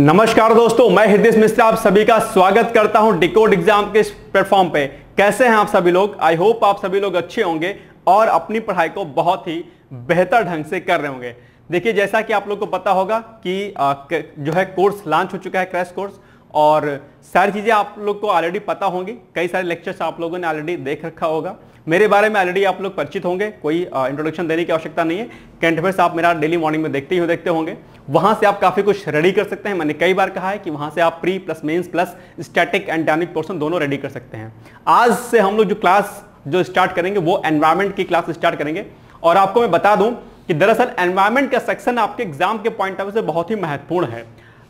नमस्कार दोस्तों, मैं हृदय मिश्रा आप सभी का स्वागत करता हूं डिकोड एग्जाम के इस प्लेटफॉर्म पे। कैसे हैं आप सभी लोग? आई होप आप सभी लोग अच्छे होंगे और अपनी पढ़ाई को बहुत ही बेहतर ढंग से कर रहे होंगे। देखिए, जैसा कि आप लोग को पता होगा कि जो है कोर्स लॉन्च हो चुका है, क्रैश कोर्स, और सारी चीज़ें आप लोग को ऑलरेडी पता होंगी। कई सारे लेक्चर्स आप लोगों ने ऑलरेडी देख रखा होगा, मेरे बारे में ऑलरेडी आप लोग परिचित होंगे, कोई इंट्रोडक्शन देने की आवश्यकता नहीं है। करंट अफेयर्स आप मेरा डेली मॉर्निंग में देखते होंगे, वहाँ से आप काफ़ी कुछ रेडी कर सकते हैं। मैंने कई बार कहा है कि वहाँ से आप pre plus mains plus static and dynamic portion दोनों रेडी कर सकते हैं। आज से हम लोग जो क्लास स्टार्ट करेंगे वो एनवायरमेंट की क्लास स्टार्ट करेंगे। और आपको मैं बता दूँ कि दरअसल एनवायरमेंट का सेक्शन आपके एग्जाम के पॉइंट ऑफ व्यू से बहुत ही महत्वपूर्ण है।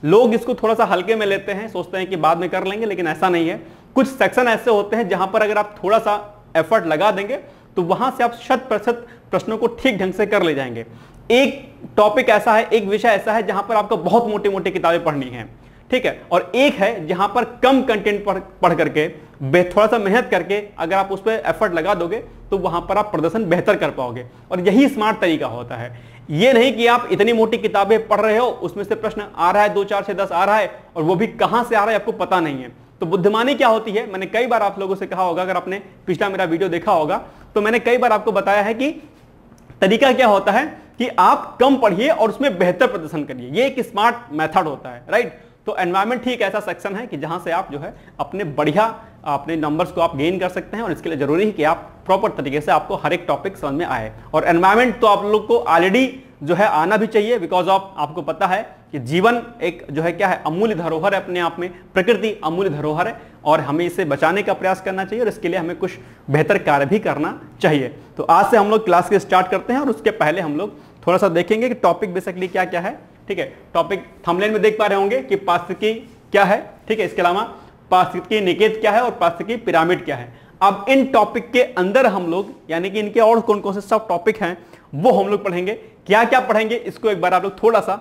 लोग इसको थोड़ा सा हल्के में लेते हैं, सोचते हैं कि बाद में कर लेंगे, लेकिन ऐसा नहीं है। कुछ सेक्शन ऐसे होते हैं जहां पर अगर आप थोड़ा सा एफर्ट लगा देंगे तो वहां से आप 100% प्रश्नों को ठीक ढंग से कर ले जाएंगे। एक टॉपिक ऐसा है, एक विषय ऐसा है जहां पर आपको बहुत मोटी मोटी किताबें पढ़नी है, ठीक है, और एक है जहां पर कम कंटेंट पढ़ करके थोड़ा सा मेहनत करके अगर आप उस पर एफर्ट लगा दोगे तो वहां पर आप प्रदर्शन बेहतर कर पाओगे। और यही स्मार्ट तरीका होता है। ये नहीं कि आप इतनी मोटी किताबें पढ़ रहे हो, उसमें से प्रश्न आ रहा है 2, 4 से 10 आ रहा है, और वो भी कहां से आ रहा है आपको पता नहीं है। तो बुद्धिमानी क्या होती है, मैंने कई बार आप लोगों से कहा होगा, अगर आपने पिछला मेरा वीडियो देखा होगा तो मैंने कई बार आपको बताया है कि तरीका क्या होता है कि आप कम पढ़िए और उसमें बेहतर प्रदर्शन करिए। ये एक स्मार्ट मेथड होता है, राइट। तो एनवायरमेंट ठीक ऐसा सेक्शन है कि जहां से आप जो है अपने बढ़िया अपने नंबर्स को आप गेन कर सकते हैं, और इसके लिए जरूरी है कि आप प्रॉपर तरीके से आपको हर एक टॉपिक समझ में आए। और एनवायरमेंट तो आप लोग को ऑलरेडी जो है आना भी चाहिए, बिकॉज ऑफ आपको पता है कि जीवन एक जो है क्या है, अमूल्य धरोहर है अपने आप में। प्रकृति अमूल्य धरोहर है और हमें इसे बचाने का प्रयास करना चाहिए, और इसके लिए हमें कुछ बेहतर कार्य भी करना चाहिए। तो आज से हम लोग क्लास के स्टार्ट करते हैं, और उसके पहले हम लोग थोड़ा सा देखेंगे कि टॉपिक बेसिकली क्या क्या है, ठीक है। टॉपिक थंबनेल में देख पा रहे होंगे कि पारिस्थितिकी क्या है, ठीक है, इसके अलावा पारिस्थितिक निकेत क्या है और पारिस्थितिक पिरामिड क्या है। अब इन टॉपिक के अंदर हम लोग यानी कि इनके और कौन कौन से सब टॉपिक हैं वो हम लोग पढ़ेंगे। क्या क्या पढ़ेंगे इसको एक बार आप लोग थोड़ा सा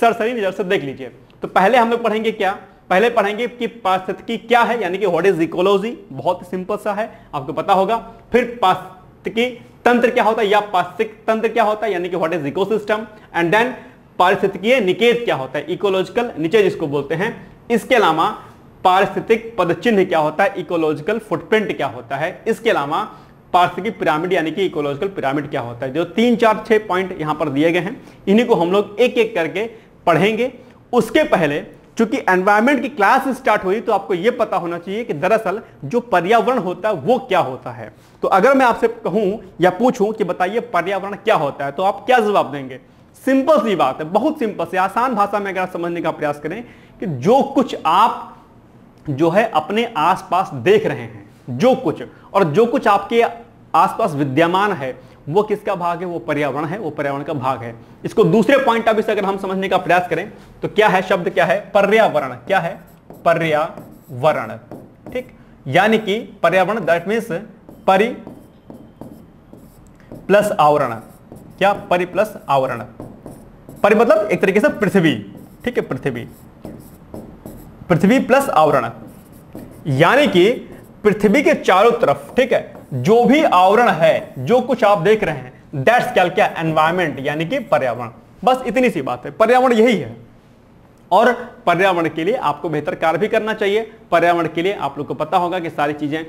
सरसरी नजर से देख लीजिए। तो पहले हम लोग पढ़ेंगे क्या, पहले पढ़ेंगे कि पारिस्थितिकी क्या है, यानी कि व्हाट इज इकोलॉजी, बहुत सिंपल सा है, आपको पता होगा। फिर पारिस्थितिक तंत्र क्या होता है या पारिस्थितिक तंत्र क्या होता है, यानी कि what is ecosystem, and then पारिस्थितिकीय निकेत क्या होता है, इकोलॉजिकल नीचे जिसको बोलते हैं। इसके अलावा पारिस्थितिक पदचिन्ह क्या होता है, इकोलॉजिकल फुटप्रिंट क्या होता है। इसके अलावा पारिस्थितिक पिरामिड यानी कि इकोलॉजिकल पिरामिड क्या होता है। जो 3, 4, 6 पॉइंट यहां पर दिए गए हैं, इन्हीं को हम लोग एक एक करके पढ़ेंगे। उसके पहले चूंकि एनवायरमेंट की क्लास स्टार्ट हुई तो आपको यह पता होना चाहिए कि दरअसल जो पर्यावरण होता है वो क्या होता है। तो अगर मैं आपसे कहूं या पूछूं कि बताइए पर्यावरण क्या होता है, तो आप क्या जवाब देंगे? सिंपल सी बात है, बहुत सिंपल से आसान भाषा में अगर आप समझने का प्रयास करें कि जो कुछ आप जो है अपने आसपास देख रहे हैं, जो कुछ और जो कुछ आपके आसपास विद्यमान है वो किसका भाग है, वो पर्यावरण है, वो पर्यावरण का भाग है। इसको दूसरे पॉइंट ऑफ व्यू से अगर हम समझने का प्रयास करें तो क्या है, शब्द क्या है, पर्यावरण क्या है, पर्यावरण, ठीक। यानी कि पर्यावरण दैट मींस परि प्लस आवरण, क्या, परि प्लस आवरण। परि मतलब एक तरीके से पृथ्वी, ठीक है, पृथ्वी, पृथ्वी प्लस आवरण, यानी कि पृथ्वी के चारों तरफ, ठीक है, जो भी आवरण है, जो कुछ आप देख रहे हैं, दैट्स क्या, एनवायरमेंट यानी कि पर्यावरण। बस इतनी सी बात है, पर्यावरण यही है। और पर्यावरण के लिए आपको बेहतर कार्य भी करना चाहिए। पर्यावरण के लिए आप लोग को पता होगा कि सारी चीजें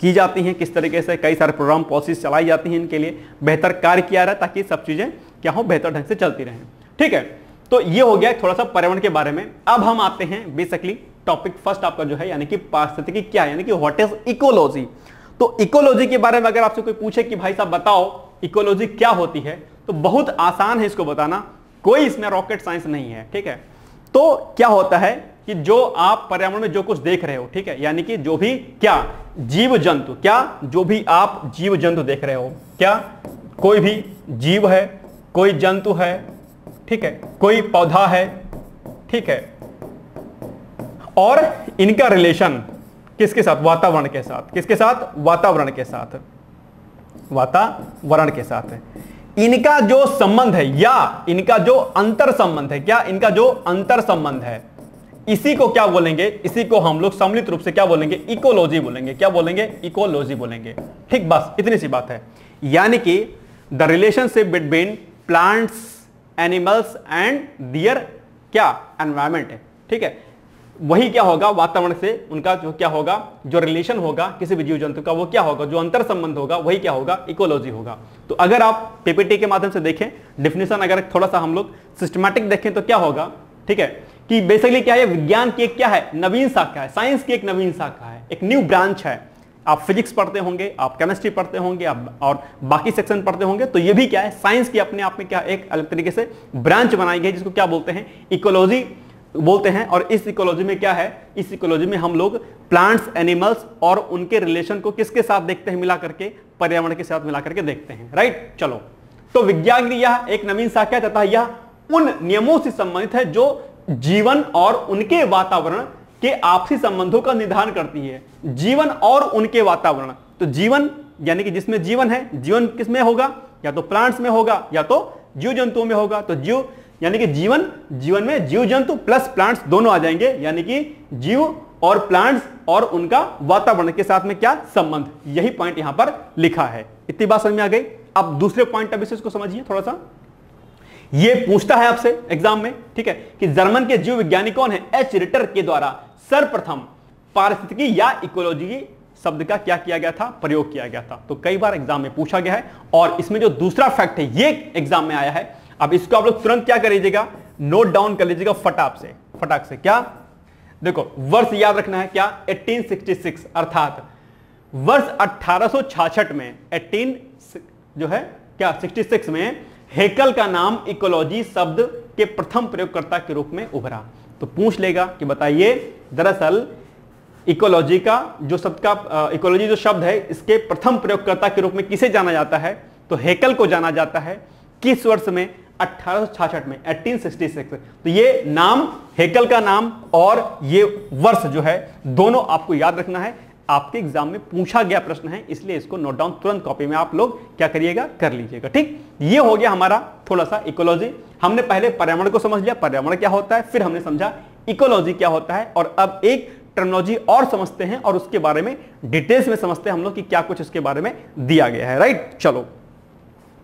की जाती हैं किस तरीके से, कई सारे प्रोग्राम पॉलिसीज चलाई जाती हैं, इनके लिए बेहतर कार्य किया रहा ताकि सब चीजें क्या हो, बेहतर ढंग से चलती रहें, ठीक है। तो ये हो गया थोड़ा सा पर्यावरण के बारे में। अब हम आते हैं बेसिकली टॉपिक फर्स्ट आपका जो है यानी कि पारिस्थितिकी क्या है, यानी कि व्हाट इज इकोलॉजी। तो इकोलॉजी के बारे में अगर आपसे कोई पूछे कि भाई साहब बताओ इकोलॉजी क्या होती है, तो बहुत आसान है इसको बताना, कोई इसमें रॉकेट साइंस नहीं है, ठीक है। तो क्या होता है कि जो आप पर्यावरण में जो कुछ देख रहे हो, ठीक है, यानी कि जो भी क्या जीव जंतु, क्या जो भी आप जीव जंतु देख रहे हो, क्या कोई भी जीव है, कोई जंतु है, ठीक है, कोई पौधा है, ठीक है, और इनका रिलेशन किसके साथ, वातावरण के साथ, किसके साथ, वातावरण के साथ, वातावरण के साथ है। इनका जो संबंध है या इनका जो अंतर संबंध है, क्या इनका जो अंतर संबंध है, इसी को क्या बोलेंगे, इसी को हम लोग सम्मिलित रूप से क्या बोलेंगे, इकोलॉजी बोलेंगे, क्या बोलेंगे, इकोलॉजी बोलेंगे, ठीक। बस इतनी सी बात है। यानी कि the relationship between plants, animals and their क्या एनवायरमेंट, ठीक है, वही क्या होगा वातावरण से उनका जो क्या होगा जो रिलेशन होगा किसी भी जीव जंतु का वो क्या होगा जो अंतर संबंध होगा वही क्या होगा इकोलॉजी होगा। तो अगर आप पीपीटी के माध्यम से देखें डेफिनेशन अगर थोड़ा सा हम लोग सिस्टमैटिक देखें तो क्या होगा ठीक है कि बेसिकली क्या है विज्ञान की एक क्या है नवीन शाखा है, साइंस की एक नवीन शाखा है, एक न्यू ब्रांच है। आप फिजिक्स पढ़ते होंगे, आप केमिस्ट्री पढ़ते होंगे, आप और बाकी सेक्शन पढ़ते होंगे, तो ये भी क्या है साइंस की अपने आप में क्या एक अलग तरीके से ब्रांच बनाई गई जिसको क्या बोलते हैं इकोलॉजी बोलते हैं। और इस इकोलॉजी में क्या है इस इकोलॉजी में हम लोग प्लांट्स एनिमल्स और उनके रिलेशन को किसके साथ देखते हैं मिला करके पर्यावरण के साथ मिला करके देखते हैं राइट। चलो तो विज्ञान की यह एक नवीन शाखा तथा यह उन नियमों से संबंधित है जो जीवन और उनके वातावरण के आपसी संबंधों का निर्धारण करती है। जीवन और उनके वातावरण, तो जीवन यानी कि जिसमें जीवन है, जीवन किसमें होगा या तो प्लांट्स में होगा या तो जीव जंतुओं में होगा। तो जीव यानी कि जीवन, जीवन में जीव जंतु प्लस प्लांट्स दोनों आ जाएंगे यानी कि जीव और प्लांट्स और उनका वातावरण के साथ में क्या संबंध, यही पॉइंट यहां पर लिखा है। इतनी बात समझ में आ गई। अब दूसरे पॉइंट अभी से इसको समझिए थोड़ा सा, ये पूछता है आपसे एग्जाम में ठीक है कि जर्मन के जीव विज्ञानी कौन है एच रिटर के द्वारा सर्वप्रथम पारिस्थितिकी या इकोलॉजी शब्द का क्या किया गया था प्रयोग किया गया था। तो कई बार एग्जाम में पूछा गया है और इसमें जो दूसरा फैक्ट है ये एग्जाम में आया है। अब इसको आप लोग तुरंत क्या कर लीजिएगा नोट डाउन कर लीजिएगा फटाक से। क्या देखो वर्ष याद रखना है क्या 1866 अर्थात वर्ष 1866 में 66 में हेकल का नाम इकोलॉजी शब्द के प्रथम प्रयोगकर्ता के रूप में उभरा। तो पूछ लेगा कि बताइए दरअसल इकोलॉजी का जो शब्द का इकोलॉजी जो शब्द है इसके प्रथम प्रयोगकर्ता के रूप में किसे जाना जाता है, तो हेकल को जाना जाता है। किस वर्ष में 1866 में 1866। तो ये नाम हेकल का नाम और ये वर्ष जो है दोनों आपको याद रखना है, आपके एग्जाम में पूछा गया प्रश्न है इसलिए इसको नोट डाउन तुरंत कॉपी में आप लोग क्या करिएगा कर लीजिएगा ठीक। ये हो गया हमारा थोड़ा सा इकोलॉजी, हमने पहले पर्यावरण को समझ लिया पर्यावरण क्या होता है, फिर हमने समझा इकोलॉजी क्या होता है और अब एक टर्मिनोलॉजी और समझते हैं और उसके बारे में डिटेल्स में समझते हैं हम लोग कि क्या कुछ उसके बारे में दिया गया है राइट। चलो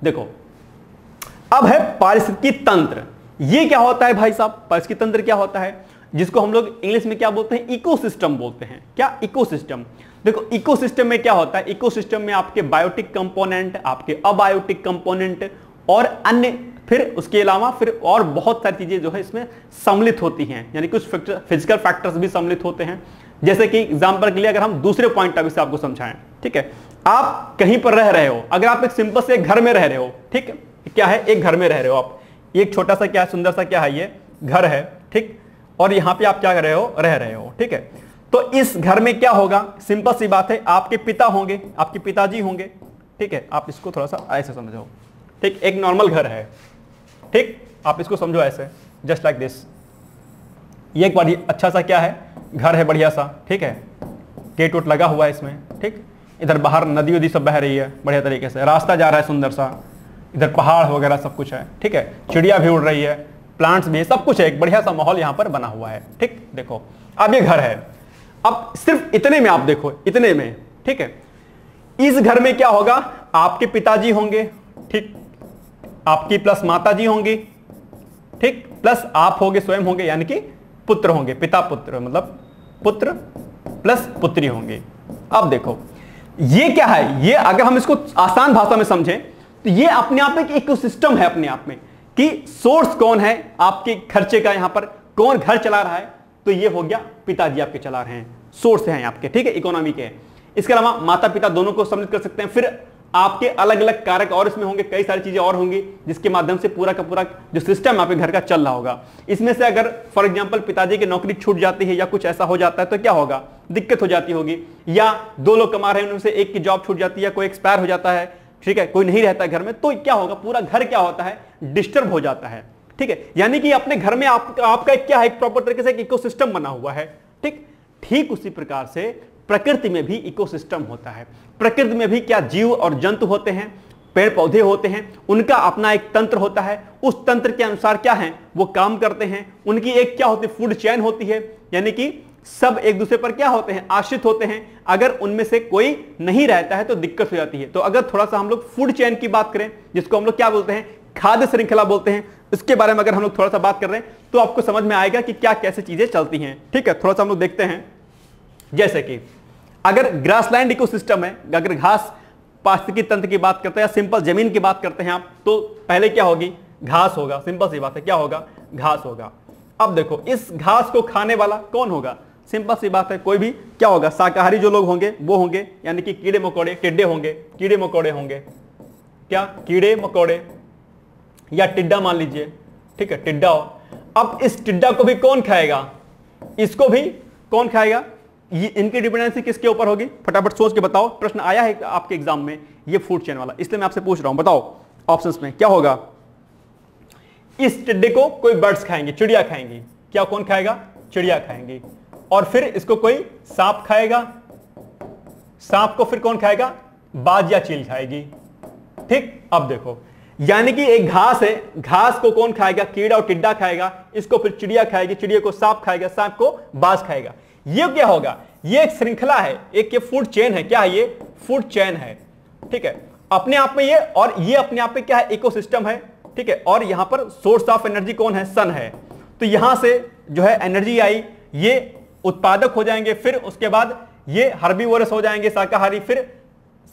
देखो अब है पारिस्थितिक तंत्र। ये क्या होता है भाई साहब, पारिस्थितिक तंत्र क्या होता है जिसको हम लोग इंग्लिश में क्या बोलते हैं इकोसिस्टम बोलते हैं। क्या इकोसिस्टम, देखो इकोसिस्टम में क्या होता है, इकोसिस्टम में आपके बायोटिक कंपोनेंट आपके अबायोटिक कंपोनेंट और अन्य फिर उसके अलावा फिर और बहुत सारी चीजें जो है इसमें सम्मिलित होती हैं यानी कुछ फिजिकल फैक्टर्स भी सम्मिलित होते हैं। जैसे कि एग्जाम्पल के लिए अगर हम दूसरे पॉइंट अभी से आपको समझाएं ठीक है, आप कहीं पर रह रहे हो, अगर आप एक सिंपल से घर में रह रहे हो ठीक है, क्या है एक घर में रह रहे हो आप, एक छोटा सा क्या सुंदर सा क्या है ये घर है ठीक, और यहां पे आप क्या कर रहे हो रह रहे हो ठीक है। तो इस घर में क्या होगा सिंपल सी बात है आपके पिता होंगे आपके पिताजी होंगे ठीक है, आप इसको थोड़ा सा ऐसे समझो ठीक, एक नॉर्मल घर है ठीक, आप इसको समझो ऐसे जस्ट लाइक दिस, ये एक बार अच्छा सा क्या है घर है बढ़िया सा ठीक है, गेट वोट लगा हुआ है इसमें ठीक, इधर बाहर नदी उदी सब बह रही है बढ़िया तरीके से, रास्ता जा रहा है सुंदर सा, इधर पहाड़ वगैरह सब कुछ है ठीक है, चिड़िया भी उड़ रही है, प्लांट्स भी सब कुछ है, एक बढ़िया सा माहौल यहाँ पर बना हुआ है ठीक। देखो अब ये घर है, अब सिर्फ इतने में आप देखो इतने में ठीक है, इस घर में क्या होगा आपके पिताजी होंगे ठीक, आपकी प्लस माताजी होंगी ठीक, प्लस आप होंगे स्वयं होंगे यानी कि पुत्र होंगे, पिता पुत्र मतलब पुत्र प्लस पुत्री होंगे। अब देखो ये क्या है, ये अगर हम इसको आसान भाषा में समझें तो ये अपने आप में एक इकोसिस्टम है अपने आप में कि सोर्स कौन है आपके खर्चे का, यहां पर कौन घर चला रहा है, तो ये हो गया पिताजी आपके चला रहे हैं सोर्स हैं आपके ठीक है इकोनॉमी के, इसके अलावा माता पिता दोनों को सम्मिलित कर सकते हैं, फिर आपके अलग अलग कारक और इसमें होंगे कई सारी चीजें और होंगी जिसके माध्यम से पूरा का पूरा जो सिस्टम आपके घर का चल रहा होगा। इसमें से अगर फॉर एग्जाम्पल पिताजी की नौकरी छूट जाती है या कुछ ऐसा हो जाता है तो क्या होगा दिक्कत हो जाती होगी, या दो लोग कमा रहे हैं उनमें से एक की जॉब छूट जाती है या कोई एक्सपायर हो जाता है ठीक है, कोई नहीं रहता है घर में, तो क्या होगा पूरा घर क्या होता है डिस्टर्ब हो जाता है ठीक है। यानी कि अपने घर में आपका क्या है एक प्रॉपर तरीके से एक इकोसिस्टम बना हुआ है ठीक। ठीक उसी प्रकार से प्रकृति में भी इकोसिस्टम होता है, प्रकृति में भी क्या जीव और जंतु होते हैं, पेड़ पौधे होते हैं, उनका अपना एक तंत्र होता है, उस तंत्र के अनुसार क्या है वो काम करते हैं, उनकी एक क्या होती है फूड चेन होती है यानी कि सब एक दूसरे पर क्या होते हैं आश्रित होते हैं, अगर उनमें से कोई नहीं रहता है तो दिक्कत हो जाती है। तो अगर थोड़ा सा हम लोग फूड चेन की बात करें जिसको हम लोग क्या बोलते हैं खाद्य श्रृंखला बोलते हैं, इसके बारे में अगर हम लोग थोड़ा सा बात कर रहे हैं तो आपको समझ में आएगा कि क्या कैसे चीजें चलती हैं। ठीक है, थोड़ा सा हम लोग देखते हैं। जैसे कि अगर ग्रासलैंड इकोसिस्टम है, अगर घास पारिस्थितिक तंत्र की बात करते हैं या सिंपल जमीन की बात करते हैं आप, तो पहले क्या होगी? घास होगा। सिंपल सी बात है, क्या होगा? घास होगा। अब देखो इस घास को खाने वाला कौन होगा? सिंपल सी बात है कोई भी क्या होगा? शाकाहारी जो लोग होंगे वो होंगे, यानी कि कीड़े मकोड़े, टिड्डे होंगे, कीड़े मकोड़े होंगे। क्या? कीड़े मकोड़े या टिड्डा मान लीजिए, ठीक है, टिड्डा हो। अब इस टिड्डा को भी कौन खाएगा? इसको भी कौन खाएगा? ये इनकी डिपेंडेंसी किसके ऊपर होगी? फटाफट सोच के बताओ, प्रश्न आया है आपके एग्जाम में ये फूड चेन वाला, इसलिए मैं आपसे पूछ रहा हूं। बताओ ऑप्शंस में क्या होगा? इस टिड्डे को कोई बर्ड्स खाएंगे, चिड़िया खाएंगी। क्या कौन खाएगा? चिड़िया खाएंगी। और फिर इसको कोई सांप खाएगा, सांप को फिर कौन खाएगा? बाज या चील खाएगी। ठीक, अब देखो यानी कि एक घास है, घास को कौन खाएगा? कीड़ा और टिड्डा खाएगा, इसको फिर चिड़िया खाएगी, चिड़िया को सांप खाएगा, सांप को बाज खाएगा। ये क्या होगा? ये एक श्रृंखला है, एक ये फूड चेन है। क्या है ये? फूड चेन है। ठीक है, अपने आप में ये, और ये अपने आप में क्या है? इकोसिस्टम है। ठीक है, और यहां पर सोर्स ऑफ एनर्जी कौन है? सन है। तो यहां से जो है एनर्जी आई, ये उत्पादक हो जाएंगे, फिर उसके बाद ये हर्बीवोरस हो जाएंगे शाकाहारी, फिर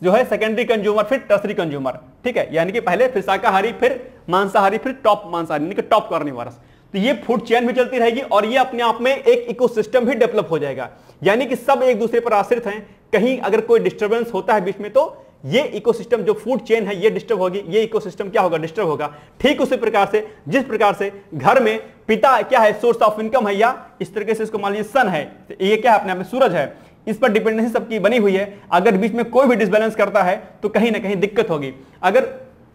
जो है सेकेंडरी कंज्यूमर, फिर टर्सरी कंज्यूमर। ठीक है, यानी कि पहले फिर शाकाहारी, फिर मांसाहारी, फिर टॉप मांसाहारी, यानी कि टॉप कार्निवोरस। तो ये फूड चेन भी चलती रहेगी और ये अपने आप में एक इकोसिस्टम भी डेवलप हो जाएगा, यानी कि सब एक दूसरे पर आश्रित हैं। कहीं अगर कोई डिस्टर्बेंस होता है बीच में तो ये इकोसिस्टम जो फूड चेन है ये डिस्टर्ब होगी, ये इकोसिस्टम क्या होगा? डिस्टर्ब होगा। ठीक उसी प्रकार से जिस प्रकार से घर में पिता क्या है? सोर्स ऑफ इनकम है, या इस तरीके से इसको मान लीजिए सन है, तो ये क्या है? अपने आप में सूरज है। इस पर डिपेंडेंसी सबकी बनी हुई है। अगर बीच में कोई भी डिसबैलेंस करता है तो कहीं ना कहीं दिक्कत होगी।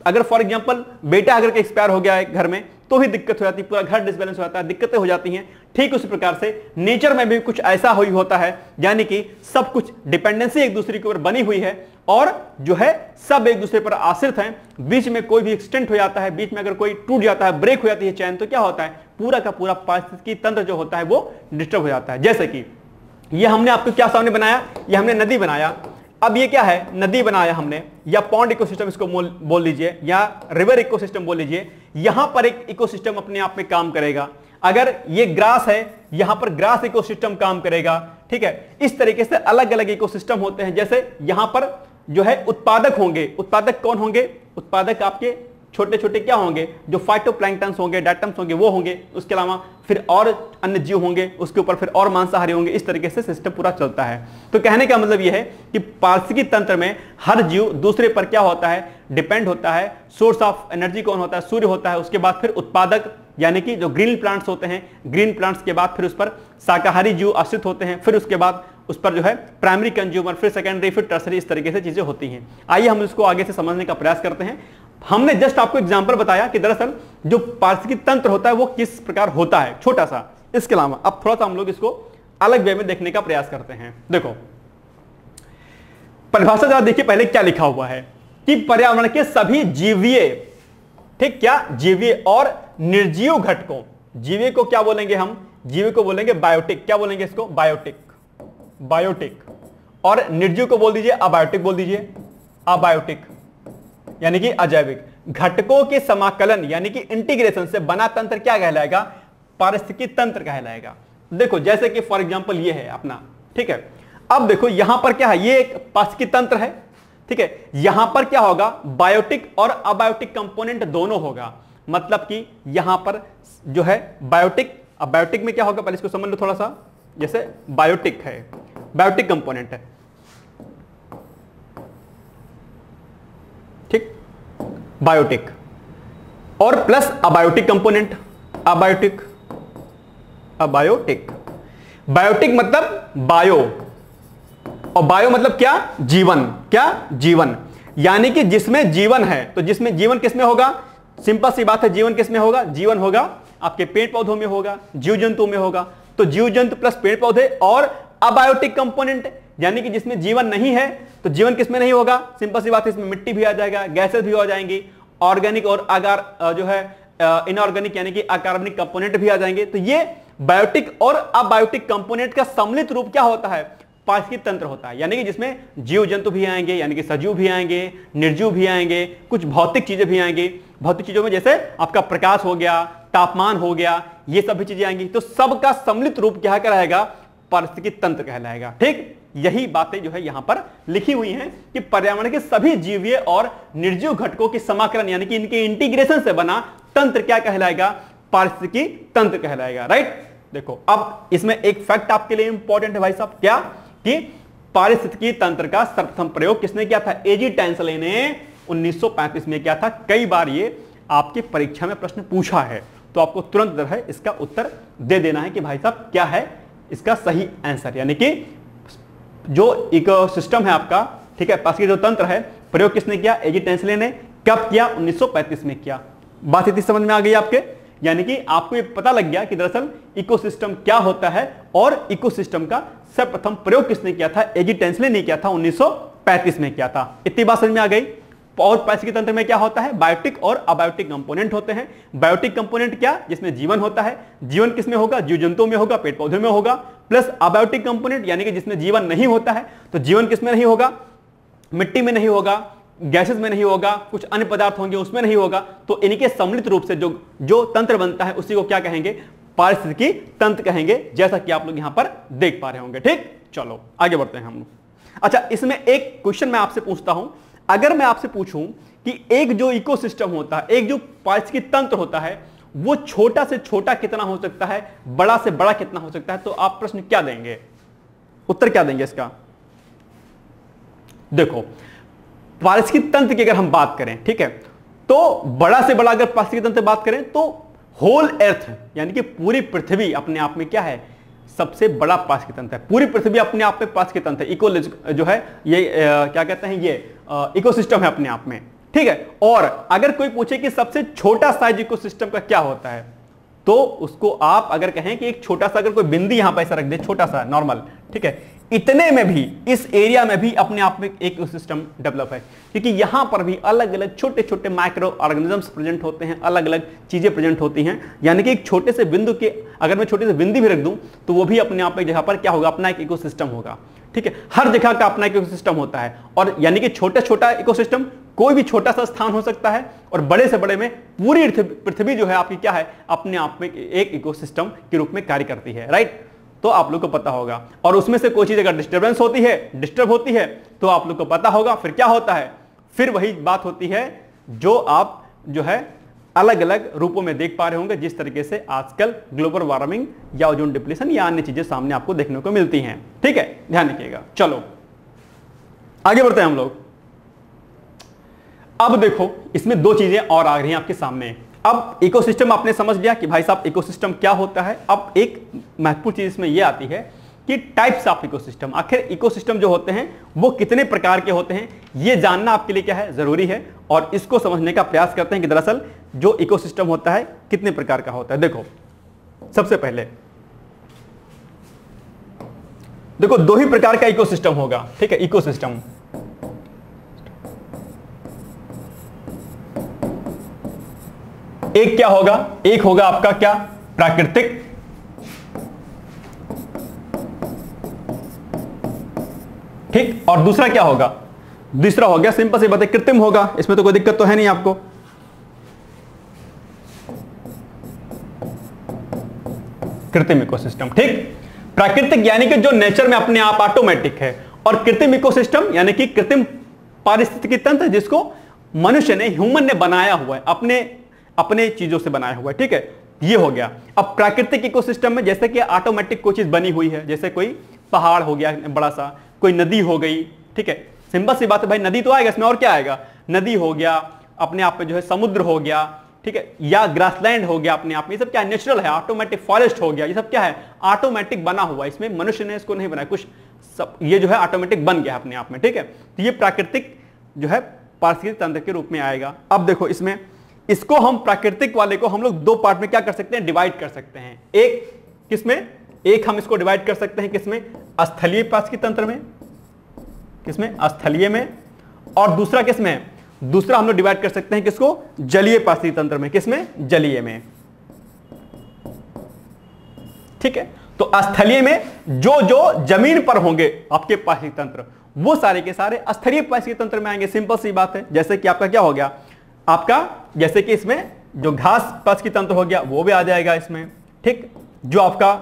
अगर फॉर एग्जाम्पल बेटा अगर एक्सपायर हो गया है घर में तो भी दिक्कत हो जाती है, पूरा घर डिसबैलेंस हो जाता है, दिक्कतें हो जाती हैं। ठीक उसी प्रकार से नेचर में भी कुछ ऐसा हुई होता है, यानी कि सब कुछ डिपेंडेंसी एक दूसरे के ऊपर बनी हुई है और जो है सब एक दूसरे पर आश्रित हैं। बीच में कोई भी एक्सटेंट हो जाता है, बीच में अगर कोई टूट जाता है, ब्रेक हो जाती है चैन, तो क्या होता है? पूरा का पूरा पारिस्थितिक तंत्र जो होता है वो डिस्टर्ब हो जाता है। जैसे कि ये हमने आपको क्या सामने बनाया? ये हमने नदी बनाया। अब ये क्या है? नदी बनाया हमने, या पॉन्ड इकोसिस्टम इसको बोल लीजिए, या रिवर इकोसिस्टम बोल लीजिए। यहां पर एक इकोसिस्टम अपने आप में काम करेगा। अगर ये ग्रास है, यहां पर ग्रास इकोसिस्टम काम करेगा। ठीक है, इस तरीके से अलग अलग इकोसिस्टम होते हैं। जैसे यहां पर जो है उत्पादक होंगे, उत्पादक कौन होंगे? उत्पादक आपके छोटे छोटे क्या होंगे? जो फाइटोप्लैंक्टन्स होंगे, डाइटम्स होंगे, वो होंगे। उसके अलावा फिर और अन्य जीव होंगे, उसके ऊपर फिर और मांसाहारी होंगे। इस तरीके से सिस्टम पूरा चलता है। तो कहने का मतलब यह है कि पारिस्थितिक तंत्र में हर जीव दूसरे पर क्या होता है? डिपेंड होता है। सोर्स ऑफ एनर्जी कौन होता है? सूर्य होता है। उसके बाद फिर उत्पादक, यानी कि जो ग्रीन प्लांट्स होते हैं, ग्रीन प्लांट्स के बाद फिर उस पर शाकाहारी जीव आश्रित होते हैं, फिर उसके बाद उस पर जो है प्राइमरी कंज्यूमर, फिर सेकेंडरी, फिर टर्सरी, इस तरीके से चीजें होती हैं। आइए हम इसको आगे से समझने का प्रयास करते हैं। हमने जस्ट आपको एग्जाम्पल बताया कि दरअसल जो पारिस्थितिक तंत्र होता है वो किस प्रकार होता है, छोटा सा। इसके अलावा अब थोड़ा सा हम लोग इसको अलग वे में देखने का प्रयास करते हैं। देखो परिभाषा जरा देखिए पहले क्या लिखा हुआ है कि पर्यावरण के सभी जीवीय, ठीक, क्या जीवीय और निर्जीव घटकों, जीवीय को क्या बोलेंगे हम? जीवीय को बोलेंगे बायोटिक। क्या बोलेंगे इसको? Biotic, biotic. और निर्जीव को बोल दीजिए अबायोटिक, बोल दीजिए अबायोटिक, यानी कि अजैविक। घटकों के समाकलन यानी कि इंटीग्रेशन से बना तंत्र क्या कहलाएगा? पारिस्थितिक तंत्र कहलाएगा। देखो जैसे कि फॉर एग्जांपल ये है अपना, ठीक है। अब देखो यहां पर क्या है? ये एक पारिस्थितिक तंत्र है, ठीक है। यहां पर क्या होगा? बायोटिक और अबायोटिक कंपोनेंट दोनों होगा। मतलब कि यहां पर जो है बायोटिक, अबायोटिक में क्या होगा पहले इसको समझ लो थोड़ा सा। जैसे बायोटिक है, बायोटिक कंपोनेंट है, बायोटिक, और plus abiotic component, abiotic, abiotic. Biotic मतलब बायो, और बायो मतलब क्या? जीवन। क्या? जीवन, यानी कि जिसमें जीवन है। तो जिसमें जीवन किसमें होगा? सिंपल सी बात है, जीवन किसमें होगा? जीवन होगा आपके पेड़ पौधों में होगा, जीव जंतु में होगा। तो जीव जंतु प्लस पेड़ पौधे और अबायोटिक कंपोनेंट, यानी कि जिसमें जीवन नहीं है। तो जीवन किसमें नहीं होगा? सिंपल सी बात है, इसमें मिट्टी भी आ जाएगा, गैसेस भी आ जाएंगी, ऑर्गेनिक और अगर जो है इनऑर्गेनिक यानी कि अकार्बनिक कंपोनेंट भी आ जाएंगे। तो ये बायोटिक और अबायोटिक कंपोनेंट का सम्मिलित रूप क्या होता है? पारिस्थितिक तंत्र होता है, यानी कि जिसमें जीव जंतु भी आएंगे, यानी कि सजीव भी आएंगे, निर्जीव भी आएंगे, कुछ भौतिक चीजें भी आएंगी, भौतिक चीजों में जैसे आपका प्रकाश हो गया, तापमान हो गया, ये सभी चीजें आएंगी। तो सबका सम्मिलित रूप क्या कहलाएगा? पारिस्थितिक तंत्र कहलाएगा। ठीक, यही बातें जो है यहां पर लिखी हुई हैं कि पर्यावरण के सभी जीवीय और निर्जीव घटकों के समाकलन यानी कि इनके इंटीग्रेशन से बना तंत्र क्या कहलाएगा? पारिस्थितिक तंत्र कहलाएगा। राइट, देखो अब इसमें एक फैक्ट आपके लिए इंपॉर्टेंट है भाई साहब, क्या कि पारिस्थितिकी तंत्र का सर्वप्रथम प्रयोग किसने किया था? ए.जी. टैंसले ने 1935 में किया था। कई बार ये आपकी परीक्षा में प्रश्न पूछा है, तो आपको तुरंत जो है इसका उत्तर दे देना है कि भाई साहब क्या है इसका सही आंसर, यानी कि जो इकोसिस्टम है आपका, ठीक है, पारिस्थितिक जो तंत्र है, प्रयोग किसने किया? ए.जी. टैंसले ने। कब किया? 1935 में किया। बात इतनी समझ में आ गई आपके, यानी कि आपको ये पता लग गया कि दरअसल इकोसिस्टम क्या होता है और इकोसिस्टम का सर्वप्रथम प्रयोग किसने किया था? ए.जी. टैंसले ने किया था, 1935 में किया था। इतनी बात समझ में आ गई। और पारिस्थितिक तंत्र में क्या होता है? बायोटिक और अबायोटिक कंपोनेंट होते हैं। बायोटिक कंपोनेंट क्या? जिसमें जीवन होता है। जीवन किसमें होगा? जीव जंतुओं में होगा, पेड़ पौधों में होगा। प्लस अबायोटिक कंपोनेंट यानी कि जिसमें जीवन नहीं होता है, तो जीवन किसमें नहीं होगा? मिट्टी में नहीं होगा, गैसेस में नहीं होगा, कुछ अन्य पदार्थ होंगे उसमें नहीं होगा। तो इनके सम्मिलित रूप से जो जो तंत्र बनता है उसी को क्या कहेंगे? पारिस्थितिकी तंत्र कहेंगे, जैसा कि आप लोग यहां पर देख पा रहे होंगे। ठीक, चलो आगे बढ़ते हैं हम लोग। अच्छा, इसमें एक क्वेश्चन मैं आपसे पूछता हूं, अगर मैं आपसे पूछूं कि एक जो इकोसिस्टम होता है, एक जो पारिस्थितिक तंत्र होता है, वो छोटा से छोटा कितना हो सकता है, बड़ा से बड़ा कितना हो सकता है, तो आप प्रश्न क्या देंगे? उत्तर क्या देंगे इसका? देखो, पारिस्थितिक तंत्र की अगर हम बात करें, ठीक है, तो बड़ा से बड़ा अगर पारिस्थितिक तंत्र बात करें तो होल अर्थ यानी कि पूरी पृथ्वी अपने आप में क्या है? सबसे बड़ा पारिस्थितिक तंत्र है। पूरी पृथ्वी अपने आप में पारिस्थितिक तंत्र है, इकोलॉजी जो है ये क्या कहते हैं, ये इकोसिस्टम है अपने आप में, ठीक है। और अगर कोई पूछे कि सबसे छोटा साइज इकोसिस्टम का क्या होता है, तो उसको आप अगर कहें कि एक छोटा सा, अगर कोई बिंदी यहां पर ऐसा रख दे, छोटा सा नॉर्मल, ठीक है, इतने में भी, इस एरिया में भी अपने आप में एक इकोसिस्टम डेवलप है, क्योंकि यहां पर भी अलग अलग छोटे छोटे माइक्रो ऑर्गेनिजम्स प्रेजेंट होते हैं, अलग अलग चीजें प्रेजेंट होती हैं। यानी कि एक छोटे से बिंदु के, अगर मैं छोटे से बिंदी भी रख दूं तो वो भी अपने आप में जहां पर क्या होगा? अपना एक इकोसिस्टम होगा, ठीक है। हर जगह का अपना एक इकोसिस्टम होता है, और यानी कि छोटा छोटा इकोसिस्टम कोई भी छोटा सा स्थान हो सकता है, और बड़े से बड़े में पूरी पृथ्वी जो है आपकी क्या है? अपने आप में एक इकोसिस्टम के रूप में कार्य करती है। राइट, तो आप लोग को पता होगा। और उसमें से कोई चीज अगर डिस्टर्बेंस होती है, डिस्टर्ब होती है, तो आप लोग को पता होगा फिर क्या होता है, फिर वही बात होती है जो आप जो है अलग अलग रूपों में देख पा रहे होंगे, जिस तरीके से आजकल ग्लोबल वार्मिंग या ओजोन डिप्लीशन या अन्य चीजें सामने आपको देखने को मिलती हैं। ठीक है, ध्यान रखिएगा। चलो आगे बढ़ते हैं हम लोग। अब देखो, इसमें दो चीजें और आ रही हैं आपके सामने। अब इकोसिस्टम आपने समझ लिया कि भाई साहब इकोसिस्टम क्या होता है। अब एक महत्वपूर्ण चीज इसमें यह आती है कि टाइप्स ऑफ इकोसिस्टम, आखिर इकोसिस्टम जो होते हैं वो कितने प्रकार के होते हैं, ये जानना आपके लिए क्या है? जरूरी है। और इसको समझने का प्रयास करते हैं कि दरअसल जो इकोसिस्टम होता है कितने प्रकार का होता है। देखो, सबसे पहले देखो, दो ही प्रकार का इकोसिस्टम होगा, ठीक है। इकोसिस्टम एक क्या होगा? एक होगा आपका क्या? प्राकृतिक, ठीक, और दूसरा क्या होगा? दूसरा हो गया, सिंपल सी बात है, कृत्रिम होगा। इसमें तो कोई दिक्कत तो है नहीं आपको। कृत्रिम इकोसिस्टम, ठीक। प्राकृतिक यानी कि जो नेचर में अपने आप ऑटोमेटिक है, और कृत्रिम इकोसिस्टम यानी कि कृत्रिम पारिस्थितिकी तंत्र जिसको मनुष्य ने, ह्यूमन ने बनाया हुआ है, अपने चीजों से बनाया हुआ है, ठीक है। ये हो गया। अब प्राकृतिक इकोसिस्टम में जैसे कि ऑटोमेटिक कोई चीज बनी हुई है, जैसे कोई पहाड़ हो गया बड़ा सा, कोई नदी हो गई, ठीक है, सिंपल सी बात है भाई, नदी तो आएगा इसमें, और क्या आएगा? नदी हो गया अपने आप में जो है, समुद्र हो गया, ठीक है, या ग्रासलैंड हो गया अपने आप में, ये सब क्या नेचुरल है, ऑटोमेटिक फॉरेस्ट हो गया, ये सब क्या है? ऑटोमेटिक बना हुआ, इसमें मनुष्य ने इसको नहीं बनाया, कुछ सब ये जो है ऑटोमेटिक बन गया अपने आप में, ठीक है। तो ये प्राकृतिक जो है पारिस्थितिक तंत्र के रूप में आएगा। अब देखो, इसमें इसको हम प्राकृतिक वाले को हम लोग दो पार्ट में क्या कर सकते हैं? डिवाइड कर सकते हैं। एक किसमें? एक हम इसको डिवाइड कर सकते हैं किसमें? स्थलीय पारिस्थितिक तंत्र में, किसमें? स्थलीय में। और दूसरा किसमें? दूसरा हम लोग डिवाइड कर सकते हैं किसको? जलीय पारिस्थितिक तंत्र में, किसमें? जलीय में, ठीक है। तो स्थलीय में जो जो जमीन पर होंगे आपके पारिस्थितिक तंत्र, वो सारे के सारे स्थलीय पारिस्थितिक तंत्र में आएंगे, सिंपल सी बात है। जैसे कि आपका क्या हो गया? आपका, जैसे कि इसमें जो घास पास की तंत्र हो गया वो भी आ जाएगा इसमें, ठीक। जो आपका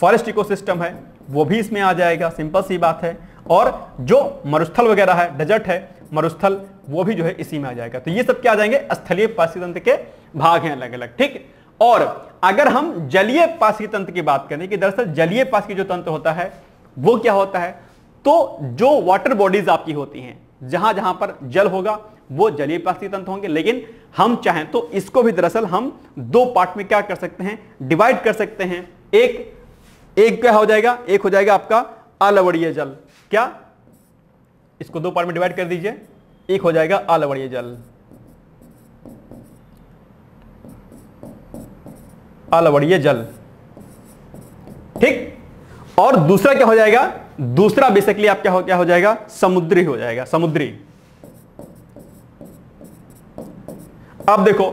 फॉरेस्ट इकोसिस्टम है वो भी इसमें आ जाएगा, सिंपल सी बात है। और जो मरुस्थल वगैरह है, डेजर्ट है, मरुस्थल, वो भी जो है इसी में आ जाएगा। तो ये सब क्या आ जाएंगे, स्थलीय पारिस्थितिक तंत्र के भाग हैं अलग अलग, ठीक। और अगर हम जलीय पारिस्थितिक तंत्र की बात करें कि दरअसल जलीय पारिस्थितिक जो तंत्र होता है वो क्या होता है, तो जो वाटर बॉडीज आपकी होती हैं, जहां जहां पर जल होगा वो जलीय पारिस्थितिक तंत्र होंगे। लेकिन हम चाहें तो इसको भी दरअसल हम दो पार्ट में क्या कर सकते हैं, डिवाइड कर सकते हैं। एक क्या हो जाएगा, एक हो जाएगा आपका अलवणीय जल, क्या इसको दो पार्ट में डिवाइड कर दीजिए, एक हो जाएगा अलवणीय जल, अलवणीय जल, ठीक। और दूसरा क्या हो जाएगा, दूसरा बेसिकली आप क्या हो जाएगा, समुद्री हो जाएगा, समुद्री। अब देखो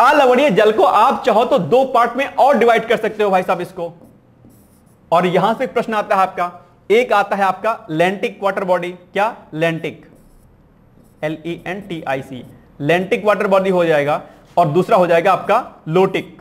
अलवणीय जल को आप चाहो तो दो पार्ट में और डिवाइड कर सकते हो भाई साहब इसको। और यहां से प्रश्न आता है आपका, एक आता है आपका लेंटिक वाटर बॉडी, क्या, lentic, LENTIC, lentic water body हो जाएगा। और दूसरा हो जाएगा आपका लोटिक।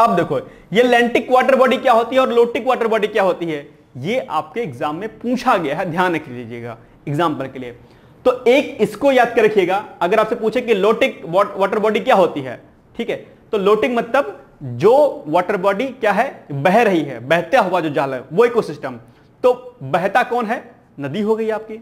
अब देखो ये लेंटिक वाटर बॉडी क्या होती है और लोटिक वाटर बॉडी क्या होती है, ये आपके एग्जाम में पूछा गया है, ध्यान रख लीजिएगा एग्जाम्पल के लिए। तो एक इसको याद कर रखिएगा, अगर आपसे पूछे कि लोटिक वाटर बॉडी क्या होती है, ठीक है, तो लोटिक मतलब जो वाटर बॉडी क्या है, बह रही है, बहता हुआ जो जाल है वो इकोसिस्टम। तो बहता कौन है, नदी हो गई आपकी,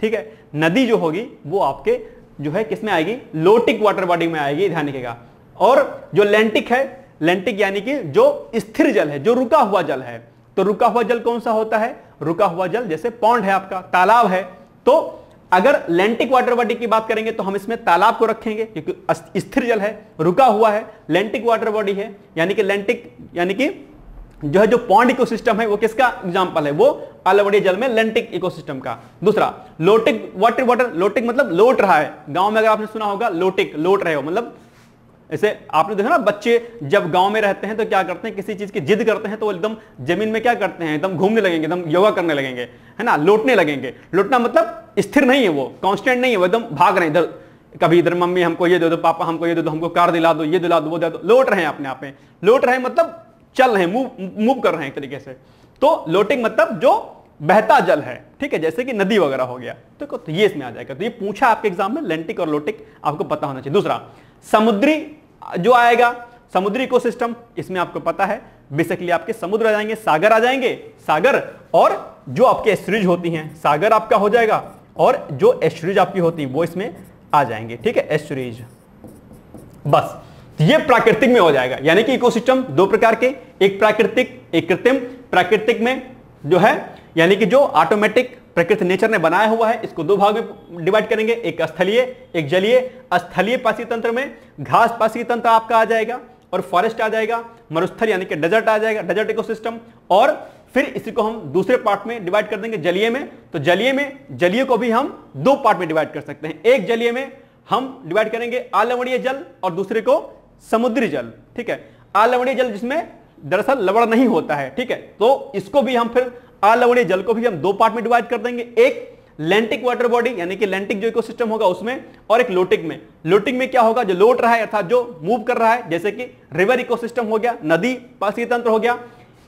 ठीक है, नदी जो होगी वो आपके जो है किसमें आएगी, लोटिक वाटर बॉडी में आएगी, ध्यान रखिएगा। और जो लेंटिक है, लेंटिक यानी कि जो स्थिर जल है, जो रुका हुआ जल है, तो रुका हुआ जल कौन सा होता है, रुका हुआ जल जैसे पॉन्ड है आपका, तालाब है। तो अगर लेंटिक वाटर बॉडी की बात करेंगे तो हम इसमें तालाब को रखेंगे क्योंकि स्थिर जल है, रुका हुआ है, लेंटिक वाटर बॉडी है, यानी कि लेंटिक यानी कि जो है जो पॉन्ड इकोसिस्टम है वो किसका एग्जाम्पल है, वो अलवणीय जल में लेंटिक इकोसिस्टम का। दूसरा लोटिक वाटर, लोटिक मतलब लोट रहा है, गांव में अगर आपने सुना होगा लोटिक, लोट रहे हो, मतलब ऐसे आपने देखा ना बच्चे जब गांव में रहते हैं तो क्या करते हैं, किसी चीज की जिद करते हैं तो एकदम जमीन में क्या करते हैं, एकदम घूमने लगेंगे, एकदम योगा करने लगेंगे, है ना, लोटने लगेंगे। लोटना मतलब स्थिर नहीं है वो, कांस्टेंट नहीं है वो, एकदम भाग रहे हैं इधर, कभी इधर मम्मी हमको ये दे दो, पापा हमको ये दे दो, हमको कार दिला दो, ये दिला दो, वो दिला दो, लोट रहे हैं अपने आप में, लोट रहे हैं मतलब चल रहे हैं, मूव कर रहे हैं एक तरीके से। तो लोटिंग मतलब जो बहता जल है, ठीक है, जैसे कि नदी वगैरह हो गया, तो ये इसमें आ जाएगा। तो ये पूछा आपके एग्जाम में, लेंटिक और लोटिक आपको पता होना चाहिए। दूसरा समुद्री जो आएगा, समुद्री इकोसिस्टम, इसमें आपको पता है बेसिकली आपके समुद्र आ जाएंगे, सागर आ जाएंगे, सागर। और जो आपके एस्ट्रीज होती हैं, सागर आपका हो जाएगा, और जो एस्ट्रीज आपकी होती है वो इसमें आ जाएंगे, ठीक है, एस्ट्रीज। बस ये प्राकृतिक में हो जाएगा, यानी कि इकोसिस्टम दो प्रकार के, एक प्राकृतिक एक कृत्रिम। प्राकृतिक में जो है यानी कि जो ऑटोमेटिक प्रकृति नेचर ने बनाया हुआ है, इसको दो भाग में डिवाइड करेंगे, एक स्थलीय एक जलीय। स्थलीय पारिस्थितिक तंत्र में घास पारिस्थितिक तंत्र आपका आ जाएगा और फॉरेस्ट आ जाएगा, मरुस्थल यानी कि डेजर्ट आ जाएगा, डेजर्ट इकोसिस्टम। और फिर इसी को हम दूसरे पार्ट में डिवाइड कर देंगे जलीय में। तो जलीय में, जलीय को भी हम दो पार्ट में डिवाइड कर सकते हैं, एक जलीय में हम डिवाइड करेंगे अलवणीय जल और दूसरे को समुद्री जल, ठीक है, अलवणीय जल जिसमें दरअसल लवण नहीं होता है, ठीक है, तो इसको भी हम फिर अलवणीय जल को भी हम दो पार्ट में डिवाइड कर देंगे, एक लेंटिक वाटर बॉडी यानी कि लेंटिक जो इकोसिस्टम होगा उसमें, और एक लोटिक में। लोटिक में क्या होगा, जो लोट रहा है अर्थात जो मूव कर रहा है, जैसे कि रिवर इकोसिस्टम हो गया, नदी पारिस्थितिक तंत्र हो गया।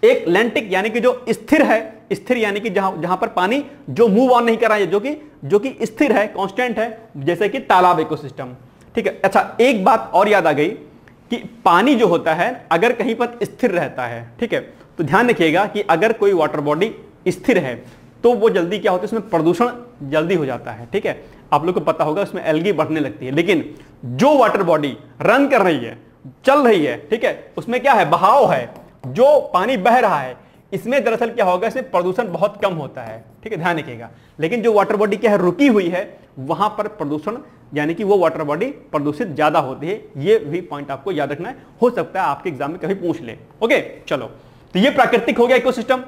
एक लेंटिक यानी कि जो स्थिर है, स्थिर यानी कि जहां पर पानी जो मूव ऑन नहीं कर रहा है, जो कि स्थिर है, कॉन्स्टेंट है, जैसे कि तालाब इकोसिस्टम, ठीक है। अच्छा, एक बात और याद आ गई कि पानी जो होता है अगर कहीं पर स्थिर रहता है, ठीक है, तो ध्यान रखिएगा कि अगर कोई वाटर बॉडी स्थिर है तो वो जल्दी क्या होता है, इसमें प्रदूषण जल्दी हो जाता है, ठीक है, आप लोग को पता होगा, उसमें एल्गी बढ़ने लगती है। लेकिन जो वाटर बॉडी रन कर रही है, चल रही है, ठीक है, उसमें क्या है, बहाव है, जो पानी बह रहा है, इसमें दरअसल क्या होगा, इसमें प्रदूषण बहुत कम होता है, ठीक है, ध्यान रखिएगा। लेकिन जो वाटर बॉडी क्या है, रुकी हुई है, वहां पर प्रदूषण यानी कि वो वाटर बॉडी प्रदूषित ज्यादा होती है, ये भी पॉइंट आपको याद रखना है, हो सकता है आपके एग्जाम में कभी पूछ ले, ओके। चलो, तो ये प्राकृतिक हो गया इकोसिस्टम।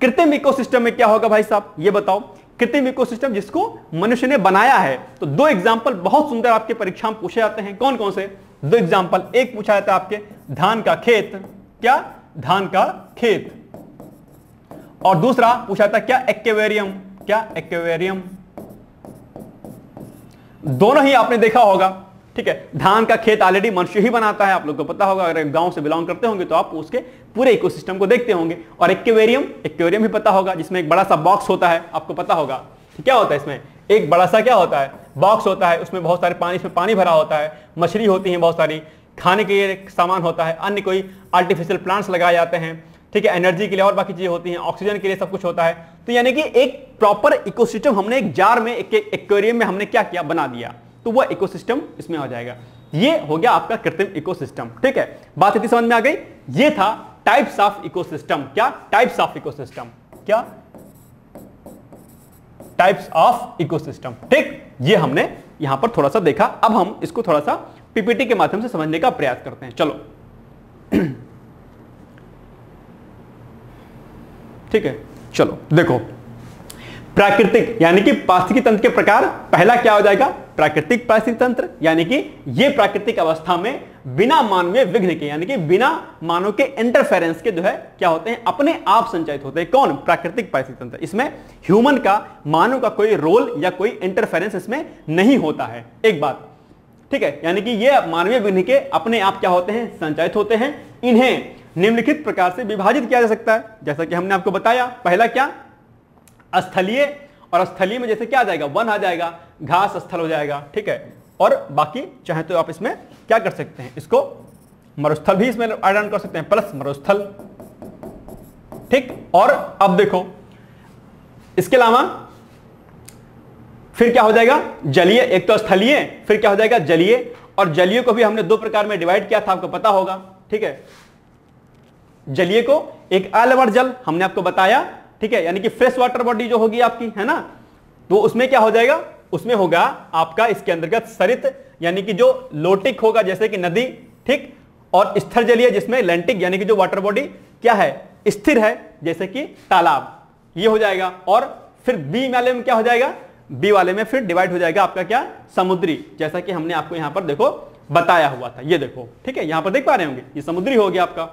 कृत्रिम इकोसिस्टम में क्या होगा भाई साहब, ये बताओ। कृत्रिम इकोसिस्टम जिसको मनुष्य ने बनाया है, तो दो एग्जाम्पल बहुत सुंदर आपके परीक्षा में पूछे जाते हैं, कौन कौन से, दो एग्जाम्पल। एक पूछा जाता है आपके धान का खेत, क्या, धान का खेत, और दूसरा पूछा था क्या, एक्वेरियम, क्या, एक्वेरियम। दोनों ही आपने देखा होगा, ठीक है। धान का खेत ऑलरेडी मनुष्य ही बनाता है, आप लोग को पता होगा, अगर गांव से बिलोंग करते होंगे तो आप उसके पूरे इकोसिस्टम को देखते होंगे। और एक्वेरियम भी पता होगा, जिसमें एक बड़ा सा बॉक्स होता है, आपको पता होगा क्या होता है, इसमें एक बड़ा सा क्या होता है, बॉक्स होता है, उसमें बहुत सारे पानी, इसमें पानी भरा होता है, मछली होती है, बहुत सारी खाने के लिए सामान होता है, अन्य कोई आर्टिफिशियल प्लांट्स लगाए जाते हैं, ठीक है, एनर्जी के लिए और बाकी चीजें होती हैं, ऑक्सीजन के लिए सब कुछ होता है। तो यानी कि एक प्रॉपर इकोसिस्टम हमने एक जार में, एक एक्वेरियम में हमने क्या किया, बना दिया, तो वह इकोसिस्टम इसमें आ जाएगा। ये हो गया आपका कृत्रिम इकोसिस्टम, ठीक है, बात इतनी समझ में आ गई। ये था टाइप्स ऑफ इकोसिस्टम। क्या टाइप्स ऑफ इकोसिस्टम, क्या टाइप्स ऑफ इकोसिस्टम, ठीक, ये हमने यहां पर थोड़ा सा देखा। अब हम इसको थोड़ा सा पीपीटी के माध्यम से समझने का प्रयास करते हैं, चलो ठीक है। चलो देखो, प्राकृतिक यानी कि पारिस्थितिक तंत्र के प्रकार, पहला क्या हो जाएगा, प्राकृतिक पारिस्थितिक तंत्र, यानी कि यह प्राकृतिक अवस्था में बिना मानवीय विघ्न के, यानी कि बिना मानव के इंटरफेरेंस के जो है क्या होते हैं, अपने आप संचालित होते हैं। कौन? प्राकृतिक पारिस्थितिक तंत्र। इसमें ह्यूमन का, मानव का कोई रोल या कोई इंटरफेरेंस इसमें नहीं होता है, एक बात, ठीक है। यानी कि ये मानवीय विघ्न के अपने आप क्या होते हैं, संचालित होते हैं। इन्हें निम्नलिखित प्रकार से विभाजित किया जा सकता है, जैसा कि हमने आपको बताया। पहला क्या, स्थलीय, और स्थलीय में जैसे क्या आ जाएगा, वन आ जाएगा, घास स्थल हो जाएगा, ठीक है। और बाकी चाहे तो आप इसमें क्या कर सकते हैं, इसको मरुस्थल भी इसमें ऐड कर सकते हैं, प्लस मरुस्थल, ठीक। और अब देखो, इसके अलावा फिर क्या हो जाएगा, जलीय, एक तो स्थलीय, फिर क्या हो जाएगा जलीय, और जलीय को भी हमने दो प्रकार में डिवाइड किया था, आपको पता होगा, ठीक है। जलीय को एक अलवर जल हमने आपको बताया, ठीक है, यानी कि फ्रेश वाटर बॉडी जो होगी आपकी, है ना, तो उसमें क्या हो जाएगा, उसमें होगा आपका इसके अंतर्गत सरित, यानी कि जो लोटिक होगा जैसे कि नदी, ठीक, और स्थिर जलीय जिसमें लैंटिक, यानी कि जो वाटर बॉडी क्या है, स्थिर है, जैसे कि तालाब, ये हो जाएगा। और फिर बी वाले में क्या हो जाएगा, बी वाले में फिर डिवाइड हो जाएगा आपका क्या, समुद्री, जैसा कि हमने आपको यहां पर देखो बताया हुआ था, ये देखो, ठीक है, यहां पर देख पा रहे होंगे, ये समुद्री हो गया आपका।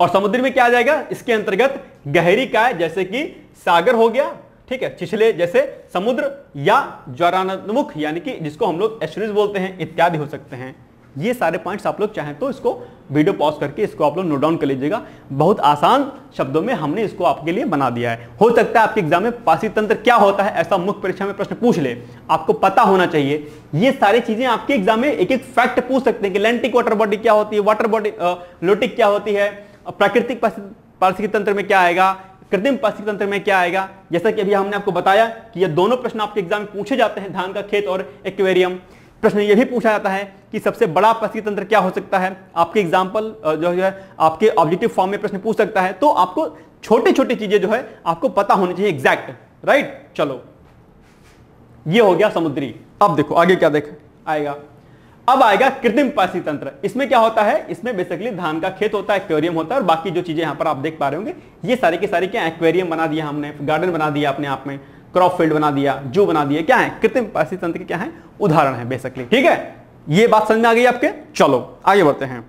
और समुद्र में क्या आ जाएगा, इसके अंतर्गत गहरी काय जैसे कि सागर हो गया, ठीक है, छिछले जैसे समुद्र, या ज्वारानुमुख यानी कि जिसको हम लोग एस्टरीज बोलते हैं, इत्यादि हो सकते हैं। ये सारे पॉइंट्स आप लोग चाहें तो इसको वीडियो पॉज करके इसको आप लोग नोट डाउन कर लीजिएगा, बहुत आसान शब्दों में हमने इसको आपके लिए बना दिया है। हो सकता है आपके एग्जाम में पारिस्थितिक तंत्र क्या होता है ऐसा मुख्य परीक्षा में प्रश्न पूछ ले, आपको पता होना चाहिए। ये सारी चीजें आपके एग्जाम में एक एक फैक्ट पूछ सकते हैं कि लैंटिक वाटर बॉडी क्या होती है, वाटर बॉडी लोटिक क्या होती है, प्राकृतिक पारिस्थितिक तंत्र में क्या आएगा, कृत्रिम पारिस्थितिक तंत्र में क्या आएगा। जैसा कि अभी हमने आपको बताया कि ये दोनों प्रश्न आपके एग्जाम में पूछे जाते हैं, धान का खेत और एक्वेरियम। प्रश्न ये भी पूछा जाता है कि सबसे बड़ा पारिस्थितिक तंत्र क्या हो सकता है, आपके एग्जाम्पल जो है आपके ऑब्जेक्टिव फॉर्म में प्रश्न पूछ सकता है। तो आपको छोटी छोटी चीजें जो है आपको पता होनी चाहिए, एग्जैक्ट, राइट। चलो ये हो गया समुद्री। अब देखो आगे क्या देख आएगा, अब आएगा कृत्रिम पारिस्थितिक तंत्र। इसमें क्या होता है, इसमें बेसिकली धान का खेत होता है, एक्वेरियम होता है, और बाकी जो चीजें यहां पर आप देख पा रहे होंगे, ये सारे के सारे क्या, एक्वेरियम बना दिया हमने, गार्डन बना दिया अपने आप में, क्रॉप फील्ड बना दिया, जू बना दिया, क्या है कृत्रिम पारिस्थितिक तंत्र के क्या है, उदाहरण है बेसिकली, ठीक है। ये बात समझ में आ गई आपके। चलो आगे बढ़ते हैं।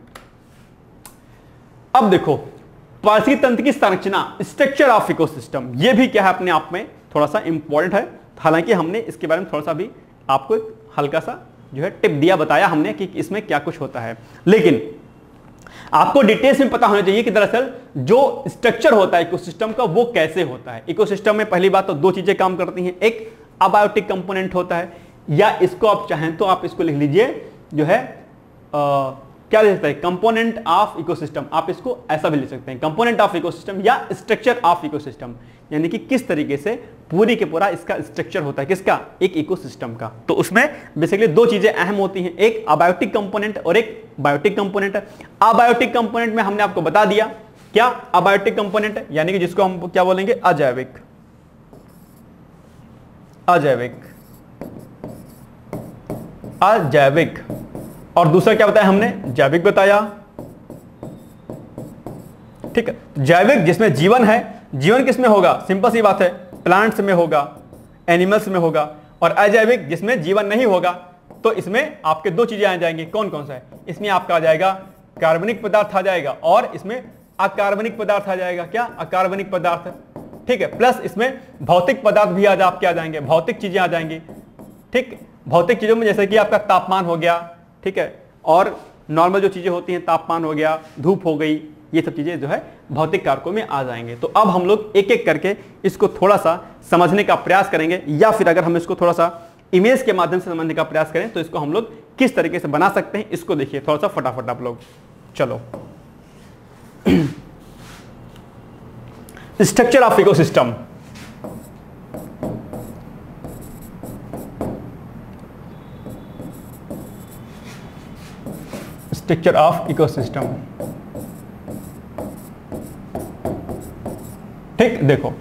अब देखो पारिस्थितिक तंत्र की संरचना, स्ट्रक्चर ऑफ इकोसिस्टम, ये भी क्या है अपने आप में थोड़ा सा इंपॉर्टेंट है। हालांकि हमने इसके बारे में थोड़ा सा भी आपको हल्का सा जो है टिप दिया, बताया हमने कि इसमें क्या कुछ होता है, लेकिन आपको डिटेल्स में पता होना चाहिए कि दरअसल जो स्ट्रक्चर होता है इकोसिस्टम का वो कैसे होता है। इकोसिस्टम में पहली बात तो दो चीजें काम करती हैं, एक अबायोटिक कंपोनेंट होता है, या इसको आप चाहें तो आप इसको लिख लीजिए जो है क्या लिख सकते हैं, कंपोनेंट ऑफ इकोसिस्टम, आप इसको ऐसा भी लिख सकते हैं, कंपोनेंट ऑफ इकोसिस्टम या स्ट्रक्चर ऑफ इकोसिस्टम, यानी कि किस तरीके से पूरी के पूरा इसका स्ट्रक्चर होता है, किसका, एक इकोसिस्टम का। तो उसमें बेसिकली दो चीजें अहम होती हैं, एक अबायोटिक कंपोनेंट और एक बायोटिक कंपोनेंट। अबायोटिक कंपोनेंट में हमने आपको बता दिया क्या, अबायोटिक कंपोनेंट यानी कि जिसको हम क्या बोलेंगे, अजैविक, अजैविक, अजैविक। और दूसरा क्या बताया हमने, जैविक बताया, ठीक है, जैविक जिसमें जीवन है, जीवन किसमें होगा, सिंपल सी बात है, प्लांट्स में होगा, एनिमल्स में होगा। और अजैविक जिसमें जीवन नहीं होगा, तो इसमें आपके दो चीजें आ जाएंगी, कौन कौन सा है, इसमें आपका आ जाएगा कार्बनिक पदार्थ आ जाएगा, और इसमें अकार्बनिक पदार्थ आ जाएगा, क्या अकार्बनिक पदार्थ, ठीक है, प्लस इसमें भौतिक पदार्थ भी आपके आ जाएंगे, भौतिक चीजें आ जाएंगी, ठीक, भौतिक चीजों में जैसे कि आपका तापमान हो गया, ठीक है, और नॉर्मल जो चीजें होती हैं, तापमान हो गया, धूप हो गई, ये सब चीजें जो है भौतिक कारकों में आ जाएंगे। तो अब हम लोग एक एक करके इसको थोड़ा सा समझने का प्रयास करेंगे, या फिर अगर हम इसको थोड़ा सा इमेज के माध्यम से समझने का प्रयास करें तो इसको हम लोग किस तरीके से बना सकते हैं, इसको देखिए थोड़ा सा फटाफट आप लोग। चलो, structure of ecosystem. Structure of ecosystem, ठीक, देखो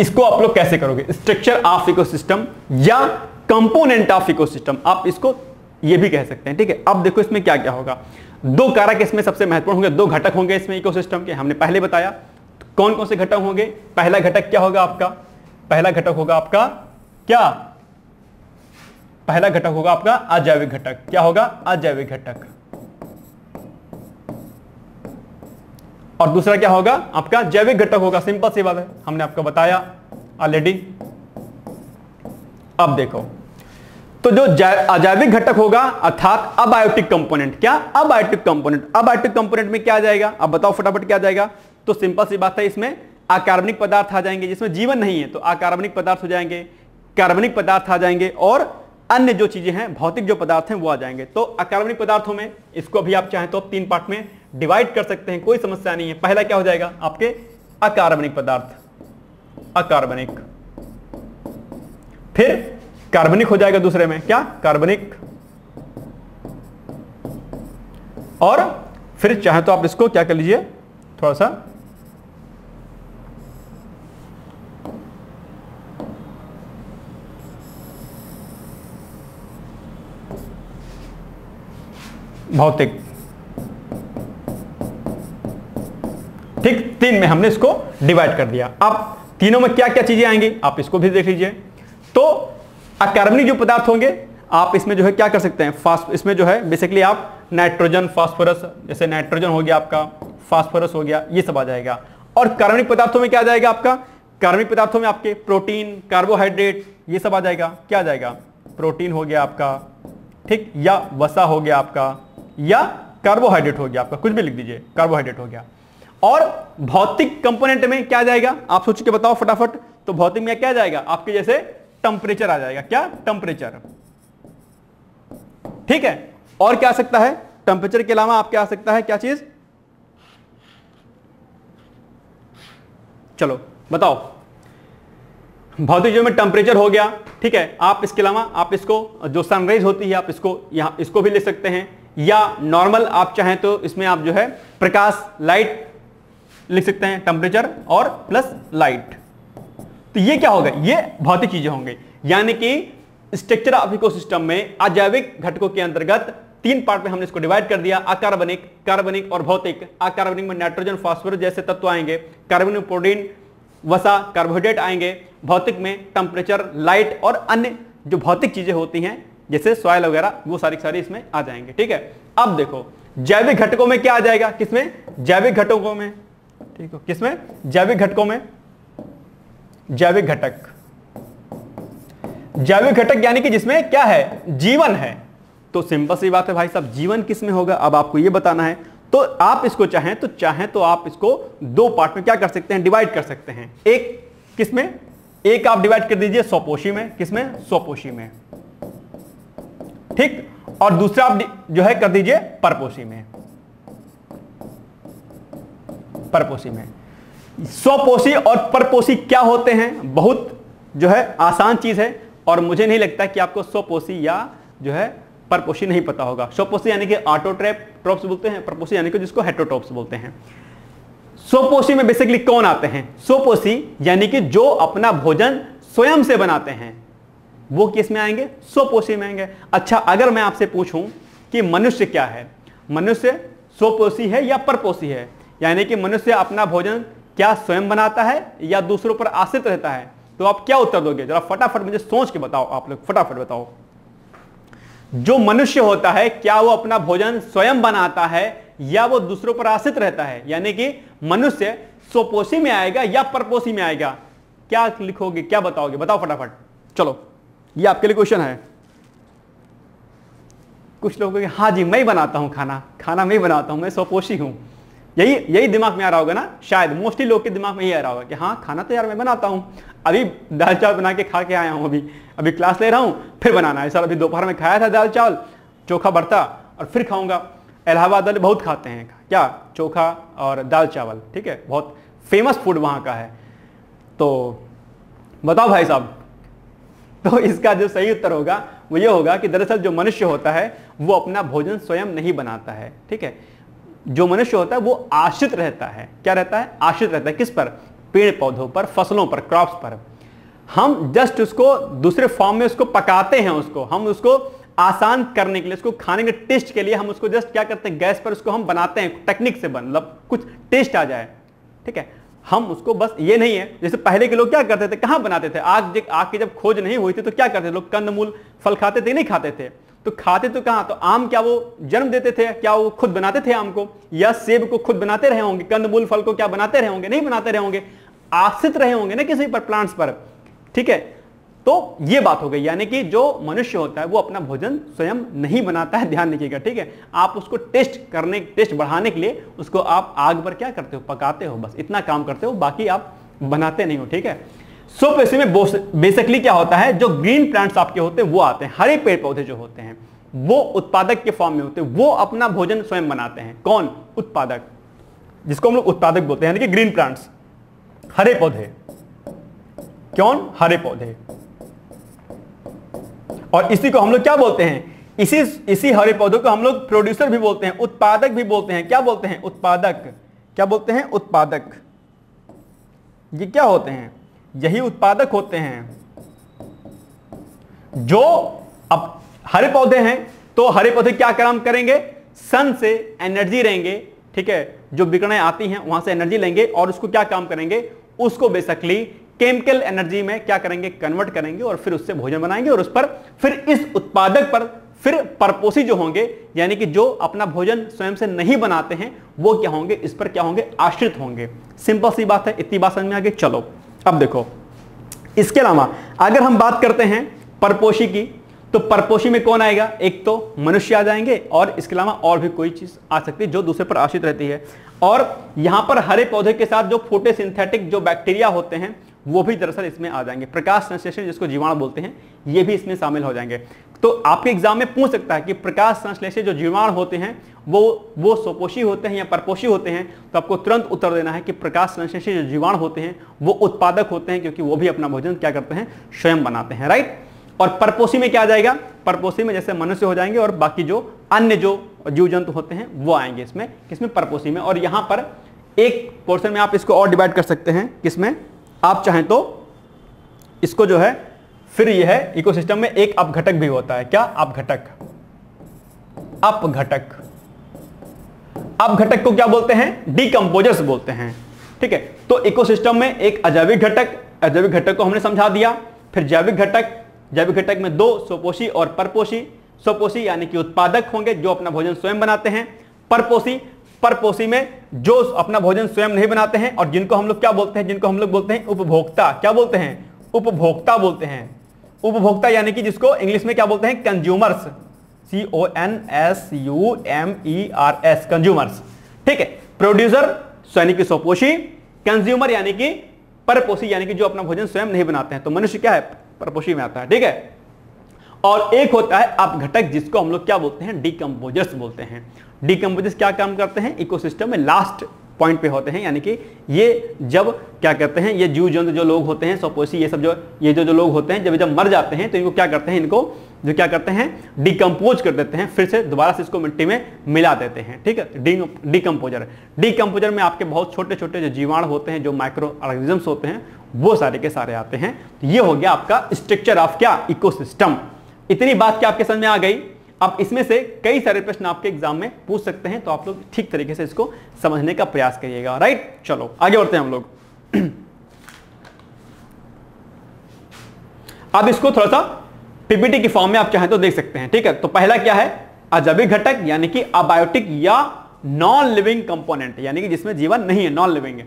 इसको आप लोग कैसे करोगे, स्ट्रक्चर ऑफ इकोसिस्टम या कंपोनेंट ऑफ इकोसिस्टम, आप इसको ये भी कह सकते हैं, ठीक है। अब देखो इसमें क्या क्या होगा, दो कारक इसमें सबसे महत्वपूर्ण होंगे, दो घटक होंगे इसमें इकोसिस्टम के, हमने पहले बताया कौन कौन से घटक होंगे। पहला घटक क्या होगा आपका, पहला घटक होगा आपका क्या, पहला घटक होगा आपका अजैविक घटक। क्या होगा, अजैविक घटक। और दूसरा क्या होगा आपका, जैविक घटक होगा, सिंपल सी बात है, हमने आपको बताया ऑलरेडी। अब देखो तो जो अजैविक घटक होगा अर्थात अबायोटिक कंपोनेंट, क्या, अबायोटिक कंपोनेंट। अबायोटिक कंपोनेंट में क्या आ जाएगा, अब बताओ फटाफट क्या आ जाएगा, तो सिंपल सी बात है, इसमें अकार्बनिक पदार्थ आ जाएंगे जिसमें जीवन नहीं है, तो अकार्बनिक पदार्थ हो जाएंगे, कार्बनिक पदार्थ आ जाएंगे और अन्य जो चीजें हैं, भौतिक जो पदार्थ हैं वो आ जाएंगे। तो अकार्बनिक पदार्थों में इसको भी आप चाहें तो आप 3 पार्ट में डिवाइड कर सकते हैं, कोई समस्या नहीं है। पहला क्या हो जाएगा आपके अकार्बनिक पदार्थ, अकार्बनिक, फिर कार्बनिक हो जाएगा दूसरे में, क्या, कार्बनिक, और फिर चाहे तो आप इसको क्या कर लीजिए, थोड़ा सा भौतिक, ठीक, 3 में हमने इसको डिवाइड कर दिया। अब तीनों में क्या क्या चीजें आएंगी आप इसको भी देख लीजिए। तो अकार्बनिक जो पदार्थ होंगे आप इसमें जो है क्या कर सकते हैं, इसमें जो है बेसिकली आप नाइट्रोजन, फास्फोरस, जैसे नाइट्रोजन हो गया आपका, फास्फोरस हो गया, ये सब आ जाएगा। और कार्बनिक पदार्थों में क्या आ जाएगा आपका, कार्बनिक पदार्थों में आपके प्रोटीन, कार्बोहाइड्रेट, ये सब आ जाएगा। क्या आ जाएगा, प्रोटीन हो गया आपका, ठीक, या वसा हो गया आपका, या कार्बोहाइड्रेट हो गया आपका, कुछ भी लिख दीजिए, कार्बोहाइड्रेट हो गया। और भौतिक कंपोनेंट में क्या जाएगा आप सोच के बताओ फटाफट। तो भौतिक में क्या जाएगा आपके, जैसे टेम्परेचर आ जाएगा, क्या, टेम्परेचर, ठीक है। और क्या आ सकता है टेम्परेचर के अलावा, आपके आ सकता है क्या चीज, चलो बताओ, भौतिक जो में टेम्परेचर हो गया, ठीक है। आप इसके अलावा आप इसको जो सनरेज होती है आप इसको यहां इसको भी ले सकते हैं, या नॉर्मल आप चाहें तो इसमें आप जो है प्रकाश, लाइट लिख सकते हैं, टेम्परेचर और प्लस लाइट। तो ये क्या होगा, ये भौतिक चीजें होंगी। यानी कि स्ट्रक्चर ऑफ इकोसिस्टम में अजैविक घटकों के अंतर्गत 3 पार्ट में हमने इसको डिवाइड कर दिया, अकार्बनिक, कार्बनिक और भौतिक। अकार्बनिक में नाइट्रोजन, फास्फोरस जैसे तत्व आएंगे, कार्बनिक में प्रोटीन, वसा, कार्बोहाइड्रेट आएंगे, भौतिक में टेम्परेचर, लाइट और अन्य जो भौतिक चीजें होती हैं जैसे सॉयल वगैरह, वो सारी सारी इसमें आ जाएंगे, ठीक है। अब देखो जैविक घटकों में क्या आ जाएगा, किसमें, जैविक घटकों में, ठीक है, किसमें, जैविक घटकों में, जैविक घटक, जैविक घटक यानी कि जिसमें क्या है, जीवन है। तो सिंपल सी बात है भाई साहब, जीवन किसमें होगा अब आपको ये बताना है। तो आप इसको चाहें तो आप इसको 2 पार्ट में क्या कर सकते हैं, डिवाइड कर सकते हैं। एक किसमें, एक आप डिवाइड कर दीजिए स्वपोषी में, किसमें, स्वपोषी में, ठीक, और दूसरा आप जो है कर दीजिए परपोषी में, परपोषी में। स्वपोषी और परपोषी क्या होते हैं, बहुत जो है आसान चीज है, और मुझे नहीं लगता कि आपको स्वपोषी या जो है परपोषी नहीं पता होगा। स्वपोषी यानी कि ऑटोट्रॉप ट्रॉप्स बोलते हैं, परपोषी यानी कि जिसको हेटरोट्रॉप्स बोलते हैं। स्वपोषी में बेसिकली कौन आते हैं, स्वपोषी यानी कि जो अपना भोजन स्वयं से बनाते हैं वो किस में आएंगे, स्वपोषी में आएंगे। अच्छा, अगर मैं आपसे पूछूं कि मनुष्य क्या है, मनुष्य स्वपोषी है या परपोषी है, यानी कि मनुष्य अपना भोजन क्या स्वयं बनाता है या दूसरों पर आश्रित रहता है, तो आप क्या उत्तर दोगे, जरा फटाफट मुझे सोच के बताओ, आप लोग फटाफट बताओ। जो मनुष्य होता है क्या वो अपना भोजन स्वयं बनाता है या वो दूसरों पर आश्रित रहता है, यानी कि मनुष्य सोपोसी में आएगा या परपोसी में आएगा? क्या लिखोगे, क्या बताओगे? बताओ फटाफट। चलो ये आपके लिए क्वेश्चन है। कुछ लोग कहेंगे हाँ जी मैं ही बनाता हूं खाना, खाना मैं ही बनाता हूं, मैं सोपोशी हूं। यही दिमाग में आ रहा होगा ना, शायद मोस्टली लोग के दिमाग में यही आ रहा होगा कि हाँ खाना तो यार मैं बनाता हूँ, अभी दाल चावल बना के खा के आया हूँ, अभी क्लास ले रहा हूँ, फिर बनाना है सर। अभी दोपहर में खाया था दाल चावल, चोखा भरता और फिर खाऊंगा। इलाहाबाद वाले बहुत खाते हैं क्या, चोखा और दाल चावल, ठीक है, बहुत फेमस फूड वहाँ का है। तो बताओ भाई साहब, तो इसका जो सही उत्तर होगा वो ये होगा कि दरअसल जो मनुष्य होता है वो अपना भोजन स्वयं नहीं बनाता है, ठीक है। जो मनुष्य होता है वो आश्रित रहता है। क्या रहता है? आश्रित रहता है किस पर? पेड़ पौधों पर, फसलों पर, क्रॉप्स पर। हम जस्ट उसको दूसरे फॉर्म में उसको पकाते हैं, उसको हम उसको आसान करने के लिए, उसको खाने के टेस्ट के लिए हम उसको जस्ट क्या करते हैं, गैस पर उसको हम बनाते हैं टेक्निक से, मतलब कुछ टेस्ट आ जाए, ठीक है। हम उसको बस ये नहीं है जैसे पहले के लोग क्या करते थे, कहाँ बनाते थे, आग की जब खोज नहीं हुई थी तो क्या करते थे लोग, कंद मूल फल खाते थे, नहीं खाते थे तो खाते तो कहाँ, तो आम क्या वो जन्म देते थे, क्या वो खुद बनाते थे आम को, या सेब को खुद बनाते रहे होंगे, कंदमूल फल को क्या बनाते रहे होंगे, नहीं बनाते रहे होंगे, आश्रित रहे होंगे ना किसी पर, प्लांट्स पर, ठीक है। तो ये बात हो गई, यानी कि जो मनुष्य होता है वो अपना भोजन स्वयं नहीं बनाता है, ध्यान रखिएगा, ठीक है। आप उसको टेस्ट बढ़ाने के लिए उसको आप आग पर क्या करते हो, पकाते हो, बस इतना काम करते हो, बाकी आप बनाते नहीं हो, ठीक है। सोपोसी में बेसिकली क्या होता है, जो ग्रीन प्लांट्स आपके होते हैं वो आते हैं, हरे पेड़ पौधे जो होते हैं वो उत्पादक के फॉर्म में होते हैं, वो अपना भोजन स्वयं बनाते हैं। कौन? उत्पादक, जिसको हम लोग उत्पादक बोलते हैं, यानी कि ग्रीन प्लांट्स, हरे पौधे। कौन? हरे पौधे। और इसी को हम लोग क्या बोलते हैं, इसी हरे पौधों को हम लोग प्रोड्यूसर भी बोलते हैं, उत्पादक भी बोलते हैं। क्या बोलते हैं? उत्पादक। क्या बोलते हैं? उत्पादक। ये क्या होते हैं? यही उत्पादक होते हैं। जो अब हरे पौधे हैं तो हरे पौधे क्या काम करेंगे, सन से एनर्जी लेंगे, ठीक है, जो विकिरणें आती हैं वहां से एनर्जी लेंगे और उसको क्या काम करेंगे, उसको बेसिकली केमिकल एनर्जी में क्या करेंगे, कन्वर्ट करेंगे और फिर उससे भोजन बनाएंगे और उस पर फिर इस उत्पादक पर फिर परपोसी जो होंगे, यानी कि जो अपना भोजन स्वयं से नहीं बनाते हैं वो क्या होंगे, इस पर क्या होंगे, आश्रित होंगे। सिंपल सी बात है, इतनी बात समझ में आ गई। चलो अब देखो, इसके अलावा अगर हम बात करते हैं परपोशी की, तो परपोशी में कौन आएगा, एक तो मनुष्य आ जाएंगे और इसके अलावा और भी कोई चीज आ सकती है जो दूसरे पर आश्रित रहती है। और यहां पर हरे पौधे के साथ जो फोटोसिंथेटिक जो बैक्टीरिया होते हैं वो भी दरअसल इसमें आ जाएंगे। प्रकाश संश्लेषण जिसको जीवाणु बोलते हैं ये भी इसमें शामिल हो जाएंगे। तो आपके एग्जाम में पूछ सकता है कि प्रकाश संश्लेषण जो जीवाणु होते हैं वो सोपोषी होते हैं या परपोषी होते हैं, तो आपको तुरंत उत्तर देना है कि प्रकाश संश्लेषण जो जीवाणु होते हैं वो उत्पादक होते हैं, क्योंकि वो भी अपना भोजन क्या करते हैं, स्वयं बनाते हैं, राइट। और परपोषी में क्या आ जाएगा, परपोषी में जैसे मनुष्य हो जाएंगे और बाकी जो अन्य जो जीव जंतु होते हैं वो आएंगे इसमें, किसमें, परपोषी में। और यहाँ पर एक पोर्शन में आप इसको और डिवाइड कर सकते हैं, किसमें, आप चाहें तो इसको जो है फिर यह है इकोसिस्टम में एक अपघटक भी होता है। क्या अपघटक? अपघटक, अपघटक को क्या बोलते हैं, डीकंपोजर्स बोलते हैं, ठीक है। तो इकोसिस्टम में एक अजैविक घटक, अजैविक घटक को हमने समझा दिया, फिर जैविक घटक, जैविक घटक में दो, सोपोषी और परपोषी। सोपोषी यानी कि उत्पादक होंगे जो अपना भोजन स्वयं बनाते हैं, परपोषी, परपोषी में जो अपना भोजन स्वयं नहीं बनाते हैं और जिनको हम लोग क्या बोलते हैं, जिनको हम लोग बोलते हैं उपभोक्ता। क्या बोलते हैं? उपभोक्ता बोलते हैं। उपभोक्ता यानी कि जिसको इंग्लिश में क्या बोलते हैं, कंज्यूमर्स, CONSUMERS, कंज्यूमर्स, ठीक है। प्रोड्यूसर यानी कि सोपोषी, कंज्यूमर यानी कि परपोषी, यानी कि जो अपना भोजन स्वयं नहीं बनाते हैं। तो मनुष्य क्या है, परपोषी में आता है, ठीक है। और एक होता है अपघटक, जिसको हम लोग क्या बोलते हैं, डिकम्पोजर्स बोलते हैं। डिकम्पोजर्स क्या काम करते हैं, इकोसिस्टम में लास्ट पॉइंट पे होते हैं, यानी कि ये जब क्या करते हैं, ये जीव जंतु जो लोग होते हैं, सोपोसी ये सब जो ये जो लोग होते हैं, जब मर जाते हैं तो इनको क्या करते हैं, इनको जो क्या करते हैं, डिकम्पोज कर देते हैं, फिर से दोबारा से इसको मिट्टी में मिला देते हैं, ठीक है। डिकम्पोजर, डिकम्पोजर में आपके बहुत छोटे छोटे जो जीवाणु होते हैं, जो माइक्रो ऑर्गेनिजम्स होते हैं वो सारे के सारे आते हैं। तो ये हो गया आपका स्ट्रक्चर ऑफ क्या, इकोसिस्टम। इतनी बात क्या आपके समझ में आ गई। अब इसमें से कई सारे प्रश्न आपके एग्जाम में पूछ सकते हैं, तो आप लोग ठीक तरीके से इसको समझने का प्रयास करिएगा, राइट। चलो आगे बढ़ते हैं हम लोग। अब इसको थोड़ा सा पीपीटी की फॉर्म में आप चाहें तो देख सकते हैं, ठीक है। तो पहला क्या है, अजैविक घटक यानी कि अबायोटिक या नॉन लिविंग कंपोनेंट, यानी कि जिसमें जीवन नहीं है, नॉन लिविंग है।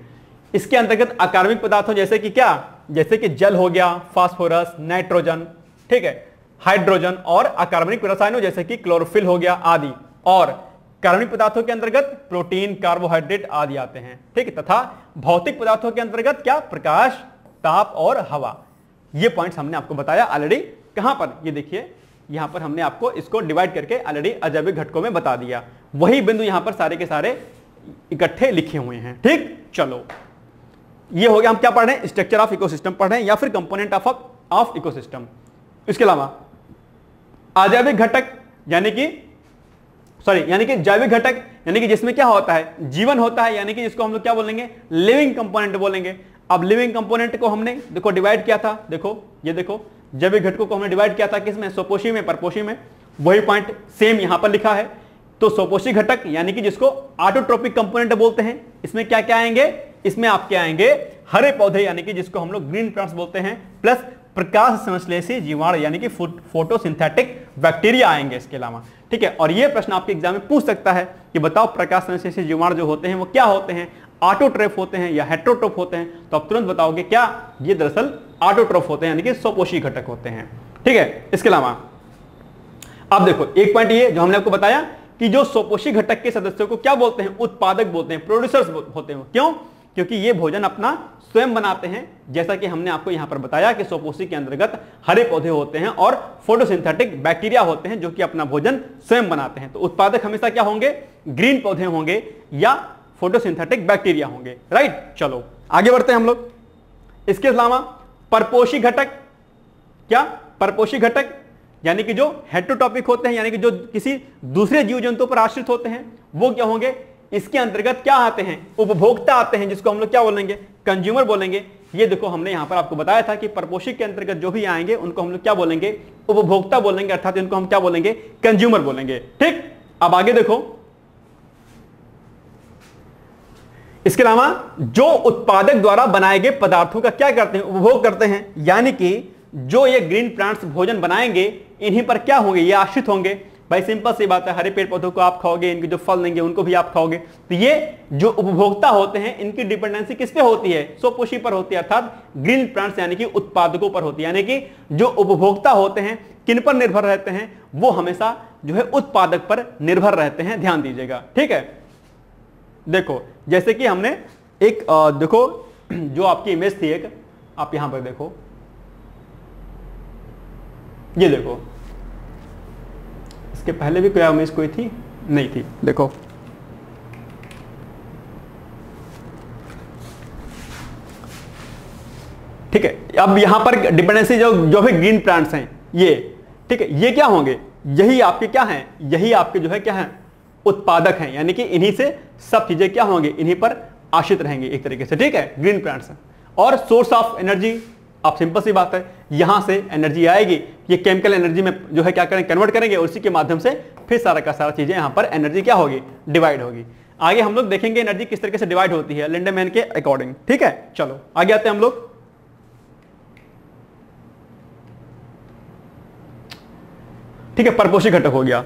इसके अंतर्गत अकार्बनिक पदार्थों जैसे कि जल हो गया, फास्फोरस, नाइट्रोजन, ठीक है, हाइड्रोजन और अकार्बनिक रसायनों जैसे कि क्लोरोफिल हो गया आदि। और कार्बनिक पदार्थों के अंतर्गत प्रोटीन, कार्बोहाइड्रेट आदि आते हैं, ठीक है। तथा भौतिक पदार्थों के अंतर्गत क्या, प्रकाश, ताप और हवा। ये पॉइंट्स हमने आपको बताया ऑलरेडी। कहां पर, ये देखिए यहां पर हमने आपको इसको डिवाइड करके ऑलरेडी अजैविक घटकों में बता दिया। वही बिंदु यहां पर सारे के सारे इकट्ठे लिखे हुए हैं, ठीक। चलो ये हो गया, हम क्या पढ़ रहे हैं, स्ट्रक्चर ऑफ इकोसिस्टम पढ़ रहे हैं या फिर कंपोनेंट ऑफ इकोसिस्टम। इसके अलावा अजैविक घटक यानी कि जैविक घटक यानी कि जिसमें क्या होता है, जीवन होता है, यानी कि जिसको हम लोग क्या बोलेंगे, लिविंग कंपोनेंट बोलेंगे। अब लिविंग कंपोनेंट को हमने देखो डिवाइड किया था, देखो ये देखो जैविक घटकों को हमने डिवाइड किया था किसमें, स्वपोषी में, परपोषी में। वही पॉइंट सेम यहां पर लिखा है। तो स्वपोषी घटक यानी कि जिसको ऑटोट्रोपिक कंपोनेंट बोलते हैं, इसमें क्या क्या आएंगे, इसमें आपके आएंगे हरे पौधे यानी कि जिसको हम लोग ग्रीन प्लांट्स बोलते हैं, प्लस प्रकाश संश्लेषी जीवाणु यानी कि फोटोसिंथेटिक बैक्टीरिया आएंगे इसके अलावा, ठीक है। और ये प्रश्न आपके एग्जाम में पूछ सकता है कि बताओ प्रकाश संश्लेषी जीवाणु जो होते हैं वो क्या होते हैं, ऑटोट्रोफ होते हैं या हेटरोट्रोफ होते हैं। तो आप तुरंत बताओगे क्या, ये दरअसल ऑटोट्रोफ होते हैं यानी कि स्वपोषी घटक होते हैं, ठीक है। इसके अलावा अब देखो एक पॉइंट ये जो हमने आपको बताया कि जो स्वपोषी घटक के सदस्यों को क्या बोलते हैं, उत्पादक बोलते हैं, प्रोड्यूसर्स होते हैं। क्यों, क्योंकि ये भोजन अपना स्वयं बनाते हैं। जैसा कि हमने आपको यहां पर बताया कि स्वपोषी के अंतर्गत हरे पौधे होते हैं और फोटोसिंथेटिक बैक्टीरिया होते हैं जो कि अपना भोजन स्वयं बनाते हैं। तो उत्पादक हमेशा क्या होंगे, ग्रीन पौधे होंगे या फोटोसिंथेटिक बैक्टीरिया होंगे, राइट। चलो आगे बढ़ते हैं हम लोग। इसके अलावा परपोषी घटक, क्या परपोषी घटक यानी कि जो हेटरोट्रोपिक होते हैं यानी कि जो किसी दूसरे जीव जंतु पर आश्रित होते हैं, वो क्या होंगे, इसके अंतर्गत क्या आते हैं, उपभोक्ता आते हैं, जिसको हम लोग क्या बोलेंगे, कंज्यूमर बोलेंगे। ये देखो हमने यहां पर आपको बताया था कि परपोषी के अंतर्गत जो भी आएंगे उनको हम लोग क्या बोलेंगे, उपभोक्ता बोलेंगे, अर्थात इनको हम क्या बोलेंगे, कंज्यूमर बोलेंगे, ठीक। अब आगे देखो, इसके अलावा जो उत्पादक द्वारा बनाए गए पदार्थों का क्या करते हैं, उपभोग करते हैं, यानी कि जो ये ग्रीन प्लांट्स भोजन बनाएंगे इन्हीं पर क्या होंगे, ये आश्रित होंगे। भाई सिंपल सी बात है, हरे पेड़ पौधों को आप खाओगे, इनके जो फल देंगे उनको भी आप खाओगे। तो ये जो उपभोक्ता होते हैं इनकी डिपेंडेंसी किस पे होती है, स्वपोषी पर होती है, अर्थात ग्रीन प्लांट्स यानी कि उत्पादकों पर होती है। यानी कि जो उपभोक्ता होते हैं किन पर निर्भर रहते हैं, वो हमेशा जो है उत्पादक पर निर्भर रहते हैं, ध्यान दीजिएगा, ठीक है। देखो जैसे कि हमने एक देखो जो आपकी इमेज थी एक, आप यहां पर देखो, ये देखो इसके पहले भी क्या इमेज कोई थी, नहीं थी, देखो ठीक है। अब यहां पर डिपेंडेंसी जो भी ग्रीन प्लांट्स हैं ये, ठीक है, ये क्या होंगे, यही आपके क्या हैं, यही आपके जो है क्या हैं, उत्पादक हैं। यानी कि इन्हीं से सब चीजें क्या होंगे, इन्हीं पर आश्रित रहेंगे एक तरीके से, ठीक है, ग्रीन प्लांट्स। और सोर्स ऑफ एनर्जी, आप सिंपल सी बात है, यहां से एनर्जी आएगी, ये केमिकल एनर्जी में जो है क्या करें, कन्वर्ट करेंगे और इसी के माध्यम से फिर सारा का सारा चीजें यहां पर एनर्जी क्या होगी, डिवाइड होगी। आगे हम लोग देखेंगे एनर्जी किस तरीके से डिवाइड होती है लिंडेमैन के अकॉर्डिंग, ठीक है। चलो आगे आते हैं हम लोग। ठीक है, परपोषी घटक हो गया,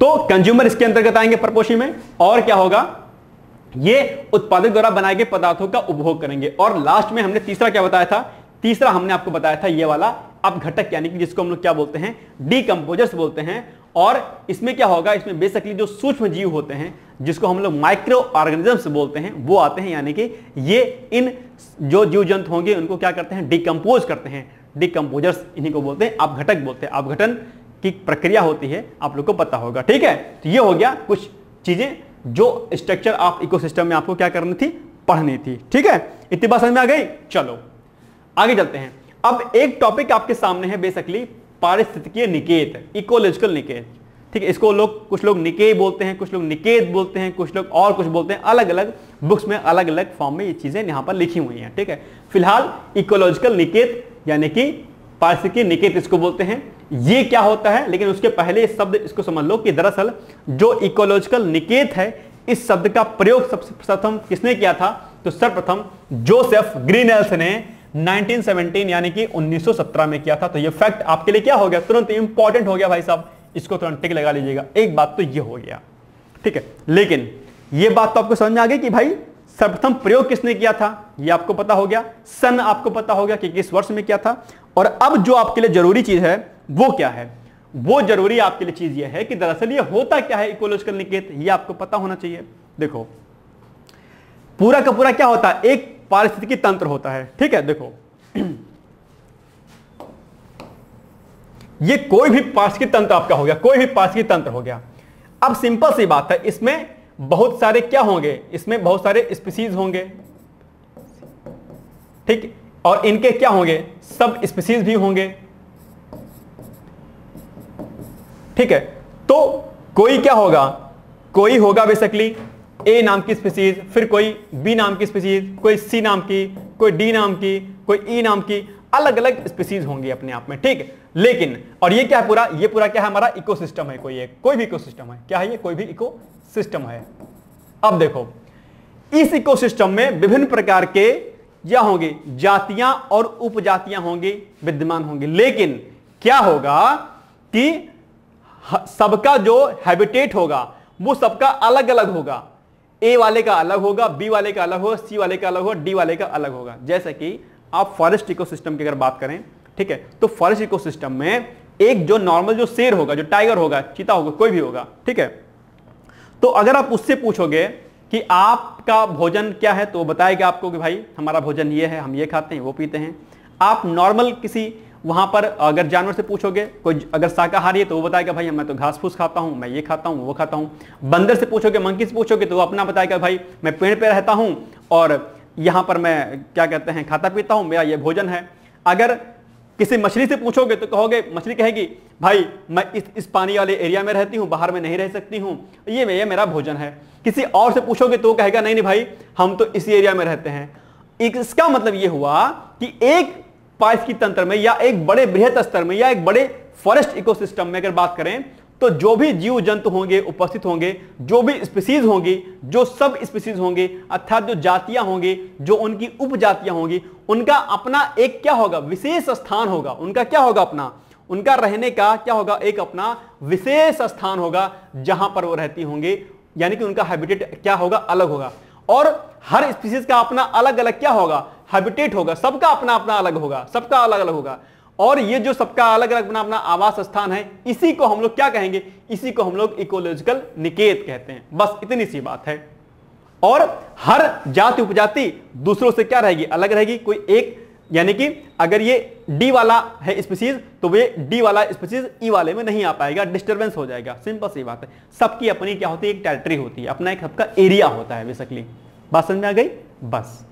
तो कंज्यूमर इसके अंतर्गत आएंगे परपोषी में, और क्या होगा, ये उत्पादक द्वारा बनाए गए पदार्थों का उपभोग करेंगे। और लास्ट में हमने तीसरा क्या बताया था, तीसरा हमने आपको बताया था ये वाला अपघटक, यानी कि जिसको हम लोग क्या बोलते हैं, डीकंपोजर्स बोलते हैं। और इसमें क्या होगा, इसमें बेसिकली जो सूक्ष्म जीव होते हैं जिसको हम लोग माइक्रो ऑर्गेनिजम्स बोलते हैं वो आते हैं। यानी कि ये इन जो जीव जंतु होंगे उनको क्या करते हैं, डिकम्पोज करते हैं, डिकम्पोजर्स इन्हीं को बोलते हैं, अपघटक बोलते हैं। अपघटन की प्रक्रिया होती है, आप लोग को पता होगा, ठीक है। तो ये हो गया कुछ चीजें जो स्ट्रक्चर ऑफ इकोसिस्टम में आपको क्या करनी थी, पढ़नी थी, ठीक है। इतनी बात समझ में आ गई। चलो आगे चलते हैं। अब एक टॉपिक आपके सामने है बेसिकली पारिस्थितिकीय निकेत, इकोलॉजिकल निकेत, ठीक है। इसको लोग कुछ लोग निकेय बोलते हैं, कुछ लोग निकेत बोलते हैं, कुछ लोग और कुछ बोलते हैं। अलग अलग बुक्स में अलग अलग फॉर्म में ये चीजें यहाँ पर लिखी हुई हैं, ठीक है। फिलहाल इकोलॉजिकल निकेत यानी कि पारिस्थितिकीय निकेत इसको बोलते हैं। ये क्या होता है, लेकिन उसके पहले इस शब्द इसको समझ लो कि दरअसल जो इकोलॉजिकल निकेत है इस शब्द का प्रयोग सबसे प्रथम किसने किया था, तो सर्वप्रथम जोसेफ ग्रिनेल ने 1917 यानी कि 1917 में किया था। तो ये फैक्ट आपके लिए क्या हो गया, तुरंत इंपॉर्टेंट हो गया भाई साहब, इसको तुरंत टिक लगा लीजिएगा। एक बात तो ये हो गया, ठीक है। लेकिन ये बात तो आपको समझ में आ गई कि भाई सर्वप्रथम प्रयोग किसने किया था यह आपको पता हो गया, सन आपको पता हो गया कि किस वर्ष में किया था। और अब जो आपके लिए जरूरी चीज है वो क्या है, वो जरूरी आपके लिए चीज यह है कि दरअसल यह होता क्या है इकोलॉजिकल निकेत, यह आपको पता होना चाहिए। देखो पूरा का पूरा क्या होता है, एक पारिस्थितिकी तंत्र होता है, ठीक है। देखो ये कोई भी पारिस्थितिकी तंत्र आपका हो गया, कोई भी पारिस्थितिकी तंत्र हो गया। अब सिंपल सी बात है, इसमें बहुत सारे क्या होंगे, इसमें बहुत सारे स्पीसीज होंगे, ठीक, और इनके क्या होंगे सब स्पीसीज भी होंगे, ठीक है। तो कोई क्या होगा, कोई होगा बेसिकली ए नाम की स्पीसीज, फिर कोई बी नाम की स्पीसीज, कोई सी नाम की, कोई डी नाम की, कोई ई नाम की, अलग अलग स्पीसीज होंगी अपने आप में, ठीक। लेकिन और ये क्या है पूरा, ये पूरा क्या है हमारा इकोसिस्टम है, कोई भी इकोसिस्टम है, क्या है ये कोई भी इकोसिस्टम है। अब देखो इस इकोसिस्टम में विभिन्न प्रकार के क्या होंगी, जातियां और उपजातियां होंगी, विद्यमान होंगी। लेकिन क्या होगा कि सबका जो हैबिटेट होगा वो सबका अलग अलग होगा, ए वाले का अलग होगा, बी वाले का अलग होगा, सी वाले का अलग होगा, डी वाले का अलग होगा। जैसे कि आप फॉरेस्ट इकोसिस्टम की अगर बात करें, ठीक है, तो फॉरेस्ट इकोसिस्टम में एक जो नॉर्मल जो शेर होगा, जो टाइगर होगा, चीता होगा, कोई भी होगा, ठीक है। तो अगर आप उससे पूछोगे कि आपका भोजन क्या है तो बताएगा आपको कि भाई हमारा भोजन ये है, हम ये खाते हैं, वो पीते हैं। आप नॉर्मल किसी वहां पर अगर जानवर से पूछोगे, कोई अगर शाकाहारी है तो वो बताएगा भाई मैं तो घास फूस खाता हूं, मैं ये खाता हूं, वो खाता हूं। बंदर से पूछोगे, मंकी से पूछोगे तो वो अपना बताएगा भाई मैं पेड़ पे रहता हूं और यहां पर मैं क्या कहते हैं खाता पीता हूं, मेरा ये भोजन है। अगर किसी मछली से पूछोगे तो कहोगे, मछली कहेगी भाई मैं इस पानी वाले एरिया में रहती हूँ, बाहर में नहीं रह सकती हूँ, ये मेरा भोजन है। किसी और से पूछोगे तो कहेगा नहीं नहीं भाई हम तो इसी एरिया में रहते हैं। इसका मतलब ये हुआ कि एक पारिस्थितिक तंत्र में या एक बड़े बृहत स्तर में या एक बड़े फॉरेस्ट इकोसिस्टम में अगर बात करें तो जो भी जीव जंतु होंगे, उपस्थित होंगे, जो भी स्पीसीज होंगी, जो सब स्पीसीज होंगे, अर्थात जो जातियां होंगी, जो उनकी उपजातियां होंगी, उनका अपना एक क्या होगा, विशेष स्थान होगा। उनका क्या होगा, अपना उनका रहने का क्या होगा, एक अपना विशेष स्थान होगा जहां पर वो रहती होंगी, यानी कि उनका हैबिटेट क्या होगा, अलग होगा। और हर स्पीसीज का अपना अलग अलग क्या होगा, हैबिटेट होगा। सबका अपना अपना अलग होगा, सबका अलग अलग होगा। और ये जो सबका अलग अलग अपना अपना आवास स्थान है, इसी को हम लोग क्या कहेंगे, इसी को हम लोग इकोलॉजिकल निकेत कहते हैं। बस इतनी सी बात है। और हर जाति उपजाति दूसरों से क्या रहेगी, अलग रहेगी। कोई एक, यानी कि अगर ये डी वाला है स्पीसीज तो वे डी वाला स्पीसीज ई वाले में नहीं आ पाएगा, डिस्टर्बेंस हो जाएगा। सिंपल सी बात है, सबकी अपनी क्या होती है, एक टेरिटरी होती है, अपना एक सबका एरिया होता है बेसिकली। बात समझ में आ गई। बस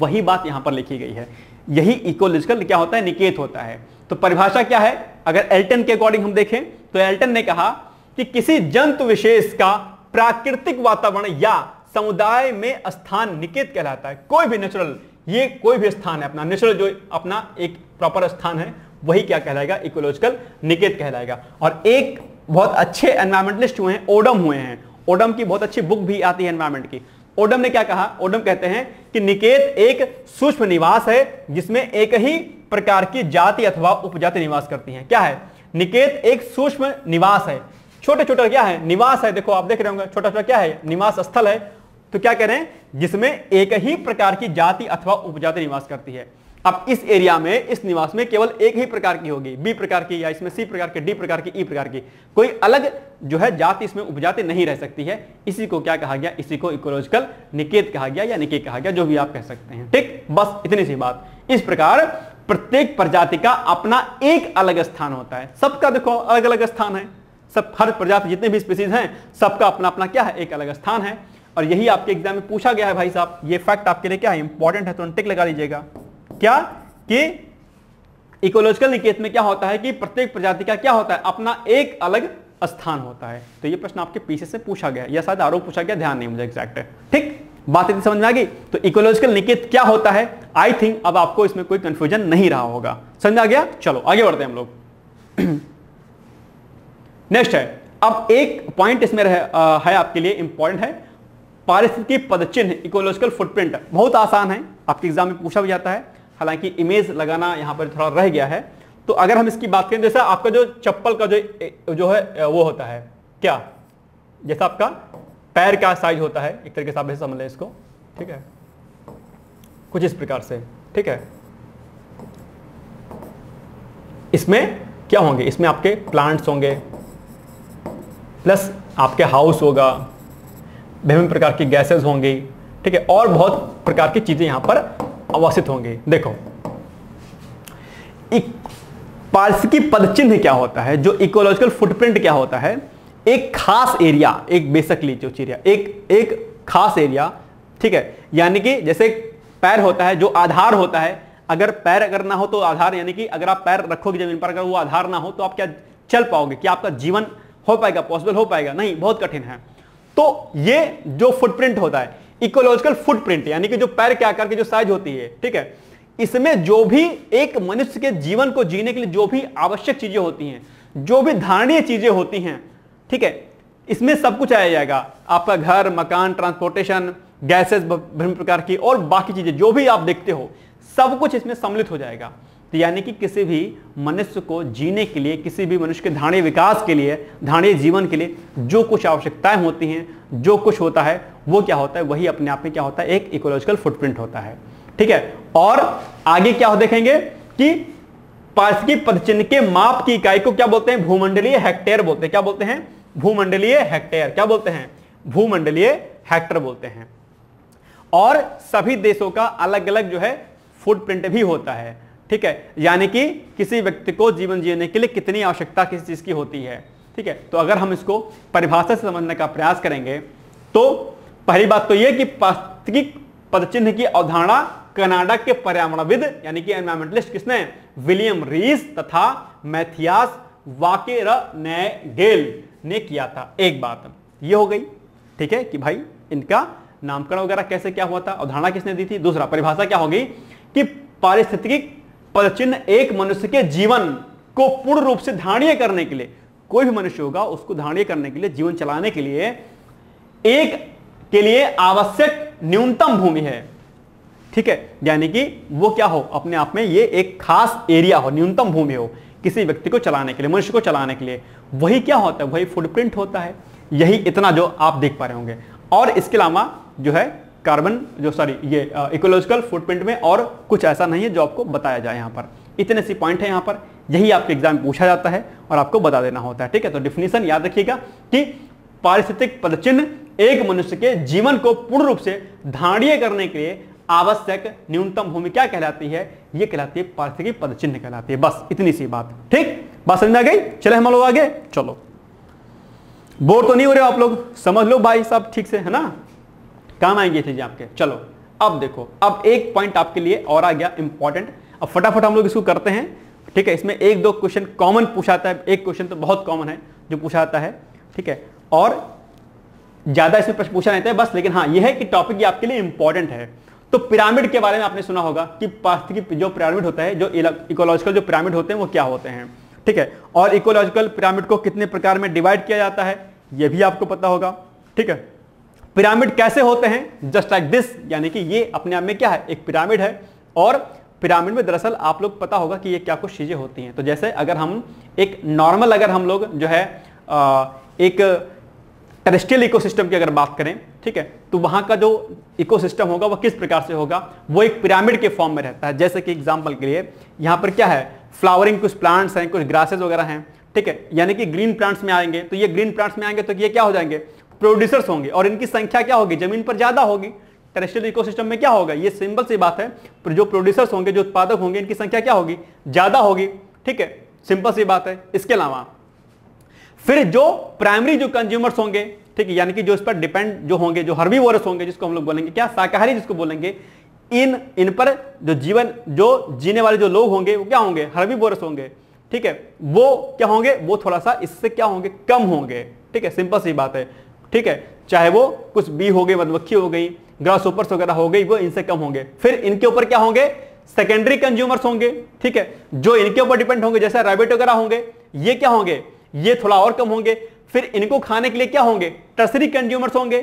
वही बात यहां पर लिखी गई है, यही इकोलॉजिकल क्या होता है, निकेत होता है। तो परिभाषा क्या है, अगर एल्टन के अकॉर्डिंग हम देखें तो एल्टन ने कहा कि किसी जंतु विशेष का प्राकृतिक वातावरण या समुदाय में स्थान निकेत कहलाता है। कोई भी नेचुरल, ये कोई भी स्थान है अपना नेचुरल, जो अपना एक प्रॉपर स्थान है वही क्या कहलाएगा, इकोलॉजिकल निकेत कहलाएगा। और एक बहुत अच्छे एनवायरमेंटलिस्ट हुए हैं, ओडम हुए हैं, ओडम की बहुत अच्छी बुक भी आती है एनवायरमेंट की। ओडम ने क्या कहा, ओडम कहते हैं कि निकेत एक सूक्ष्म निवास है जिसमें एक ही प्रकार की जाति अथवा उपजाति निवास करती है। क्या है, निकेत एक सूक्ष्म निवास है, छोटे छोटे क्या है, निवास है। देखो आप देख रहे होंगे, छोटा छोटा क्या है, निवास स्थल है। तो क्या कह रहे हैं, जिसमें एक ही प्रकार की जाति अथवा उपजाति निवास करती है। अब इस एरिया में, इस निवास में केवल एक ही प्रकार की होगी, बी प्रकार की, या इसमें सी प्रकार की, डी प्रकार की, ई प्रकार की, कोई अलग जो है जाति इसमें उपजाति नहीं रह सकती है। इसी को क्या कहा गया, इसी को इकोलॉजिकल निकेत कहा गया या निकेत कहा गया, जो भी आप कह सकते हैं, ठीक। बस इतनी सी बात। इस प्रकार प्रत्येक प्रजाति का अपना एक अलग स्थान होता है। सबका देखो अलग अलग स्थान है, सब हर प्रजाति जितने भी स्पीसीज हैं सबका अपना अपना क्या है, एक अलग स्थान है। और यही आपके एग्जाम में पूछा गया है भाई साहब, ये फैक्ट आपके लिए क्या है, इंपॉर्टेंट है, तुरंत टिक लगा लीजिएगा। क्या कि इकोलॉजिकल निकेत में क्या होता है कि प्रत्येक प्रजाति का क्या होता है, अपना एक अलग स्थान होता है। तो ये प्रश्न आपके पीसीएस से पूछा गया या शायद आरोप पूछा गया, ध्यान नहीं मुझे एग्जैक्ट है, ठीक। बात इतनी समझ में आ गई। तो इकोलॉजिकल निकेत क्या होता है, आई थिंक अब आपको इसमें कोई कंफ्यूजन नहीं रहा होगा। समझ आ गया, चलो आगे बढ़ते हैं हम लोग। नेक्स्ट है, अब एक पॉइंट इसमें है आपके लिए इंपॉर्टेंट है, पारिस्थितिक पदचिन्ह, इकोलॉजिकल फुटप्रिंट। बहुत आसान है, आपके एग्जाम में पूछा भी जाता है, हालांकि इमेज लगाना यहाँ पर थोड़ा रह गया है। तो अगर हम इसकी बात करें, जैसे आपका जो चप्पल का जो है वो होता है क्या, जैसा आपका पैर का साइज होता है, एक तरीके से आप समझ लें इसको, ठीक है, कुछ इस प्रकार से। ठीक है, इसमें क्या होंगे, इसमें आपके प्लांट्स होंगे, प्लस आपके हाउस होगा, विभिन्न प्रकार की गैसेस होंगी, ठीक है, और बहुत प्रकार की चीजें यहां पर आवासित होंगी। देखो पारिस्थितिक पदचिन्ह क्या होता है, जो इकोलॉजिकल फुटप्रिंट क्या होता है, एक खास एरिया, एक बेसिकली जो चीज एक खास एरिया, ठीक है, यानी कि जैसे पैर होता है जो आधार होता है, अगर पैर अगर ना हो तो आधार, यानी कि अगर आप पैर रखोगे जमीन पर, अगर वो आधार ना हो तो आप क्या चल पाओगे, क्या आपका जीवन हो पाएगा, पॉसिबल हो पाएगा, नहीं, बहुत कठिन है। तो ये जो फुटप्रिंट होता है इकोलॉजिकल फुटप्रिंट, यानी कि जो पैर के आकार की जो साइज होती है, ठीक है, इसमें जो भी एक मनुष्य के जीवन को जीने के लिए जो भी आवश्यक चीजें होती हैं, जो भी धारणीय चीजें होती हैं, ठीक है, इसमें सब कुछ आया जाएगा, आपका घर, मकान, ट्रांसपोर्टेशन, गैसेस विभिन्न प्रकार की और बाकी चीजें जो भी आप देखते हो, सब कुछ इसमें सम्मिलित हो जाएगा। तो यानी कि किसी भी मनुष्य को जीने के लिए, किसी भी मनुष्य के धारणीय विकास के लिए, धारणीय जीवन के लिए जो कुछ आवश्यकताएं होती हैं, जो कुछ होता है, वो क्या होता है, वही अपने आप में क्या होता है, एक इकोलॉजिकल फुटप्रिंट होता है। ठीक है, और आगे क्या हो देखेंगे कि पारिस्थितिक पदचिन्ह के माप की इकाई को क्या बोलते हैं, भूमंडलीय हेक्टेयर बोलते हैं। क्या बोलते हैं, भूमंडलीय हेक्टेयर। क्या बोलते हैं, भूमंडलीय हेक्टेयर बोलते हैं। और सभी देशों का अलग अलग जो है फुटप्रिंट भी होता है। ठीक है, यानी कि किसी व्यक्ति को जीवन जीने के लिए कितनी आवश्यकता किसी चीज की होती है। ठीक है, तो अगर हम इसको परिभाषा से समझने का प्रयास करेंगे तो पहली बात तो यह कि पारिस्थितिक पदचिन्ह की अवधारणा कनाडा के पर्यावरणविद यानी कि एनवायरमेंटलिस्ट किसने, विलियम रीस तथा मैथियास वाकेरनगेल ने किया था। एक बात यह हो गई, ठीक है, कि भाई इनका नामकरण वगैरह कैसे क्या हुआ था, अवधारणा किसने दी थी। दूसरा परिभाषा क्या होगी कि पारिस्थितिक पदचिन्ह एक मनुष्य के जीवन को पूर्ण रूप से धारणीय करने के लिए, कोई भी मनुष्य होगा उसको धारणीय करने के लिए, जीवन चलाने के लिए एक के लिए आवश्यक न्यूनतम भूमि है। ठीक है, यानी कि वो क्या हो, अपने आप में ये एक खास एरिया हो, न्यूनतम भूमि हो किसी व्यक्ति को चलाने के लिए, मनुष्य को चलाने के लिए। वही क्या होता है, वही फुटप्रिंट होता है, यही इतना जो आप देख पा रहे होंगे। और इसके अलावा जो है कार्बन जो सॉरी ये इकोलॉजिकल फुटप्रिंट में और कुछ ऐसा नहीं है जो आपको बताया जाए। यहाँ पर इतने सी पॉइंट है, यहाँ पर यही आपके एग्जाम पूछा जाता है और आपको बता देना होता है। ठीक है, तो डिफिनेशन याद रखिएगा कि पारिस्थितिक पदचिन्ह एक मनुष्य के जीवन को पूर्ण रूप से धारणीय करने के लिए आवश्यक न्यूनतम भूमि क्या कहलाती है, ये कहलाती है पारिस्थितिक पदचिन्ह कहलाती है। बस इतनी सी बात। ठीक, बात समझ आ गई। चले हम लोग आगे चलो, बोर तो नहीं हो रहे हो आप लोग, समझ लो भाई साहब ठीक से, है ना, काम आएंगे चीजें आपके। चलो अब देखो, अब एक पॉइंट आपके लिए और आ गया इंपॉर्टेंट, अब फटाफट हम लोग इसको करते हैं। ठीक है, इसमें एक दो क्वेश्चन कॉमन पूछा जाता है, एक क्वेश्चन तो बहुत कॉमन है जो पूछा जाता है। ठीक है, और ज्यादा इसमें प्रश्न पूछा नहीं था बस, लेकिन हाँ यह है कि टॉपिक आपके लिए इंपॉर्टेंट है। तो पिरामिड के बारे में आपने सुना होगा कि पारिस्थितिक जो पिरामिड होता है, जो इकोलॉजिकल जो पिरामिड होते हैं वो क्या होते हैं। ठीक है, और इकोलॉजिकल पिरामिड को कितने प्रकार में डिवाइड किया जाता है ये भी आपको पता होगा। ठीक है, पिरामिड कैसे होते हैं, जस्ट लाइक दिस, यानी कि ये अपने आप में क्या है, एक पिरामिड है। और पिरामिड में दरअसल आप लोग पता होगा कि ये क्या कुछ चीजें होती हैं। तो जैसे अगर हम एक नॉर्मल, अगर हम लोग जो है एक टेरेस्ट्रियल इकोसिस्टम की अगर बात करें, ठीक है, तो वहां का जो इकोसिस्टम होगा वह किस प्रकार से होगा, वो एक पिरामिड के फॉर्म में रहता है। जैसे कि एग्जाम्पल के लिए यहाँ पर क्या है, फ्लावरिंग कुछ प्लांट्स हैं, कुछ ग्रासेस वगैरह हैं। ठीक है, यानी कि ग्रीन प्लांट्स में आएंगे, तो ये ग्रीन प्लांट्स में आएंगे तो ये क्या हो जाएंगे, प्रोड्यूसर्स होंगे, और इनकी संख्या क्या होगी, जमीन पर ज्यादा होगी। टेरेस्ट्रियल इकोसिस्टम में क्या होगा, ये सिंपल सी बात है, जो प्रोड्यूसर्स होंगे, जो उत्पादक होंगे, इनकी संख्या क्या होगी, ज्यादा होगी। ठीक है, सिंपल सी बात है। इसके अलावा फिर जो प्राइमरी जो कंज्यूमर्स होंगे, ठीक है, यानी कि जो इस पर डिपेंड जो होंगे, जो हर्बीवोरस होंगे, जिसको हम लोग बोलेंगे क्या, शाकाहारी जिसको बोलेंगे, इन पर जो जीवन जो जीने वाले जो लोग होंगे वो क्या होंगे, हर्बीवोरस होंगे। ठीक है, वो क्या होंगे, वो थोड़ा सा इससे क्या होंगे, कम होंगे। ठीक है, सिंपल सी बात है। ठीक है, चाहे वो कुछ बी हो गए, मधुमक्खी हो गई, ग्रासहॉपर्स वगैरह हो गई, वो इनसे कम होंगे। फिर इनके ऊपर क्या होंगे, सेकेंडरी कंज्यूमर्स होंगे। ठीक है, जो इनके ऊपर डिपेंड होंगे, जैसे रैबिट वगैरह होंगे, ये क्या होंगे, ये थोड़ा और कम होंगे। फिर इनको खाने के लिए क्या होंगे, टर्सरी कंज्यूमर्स होंगे।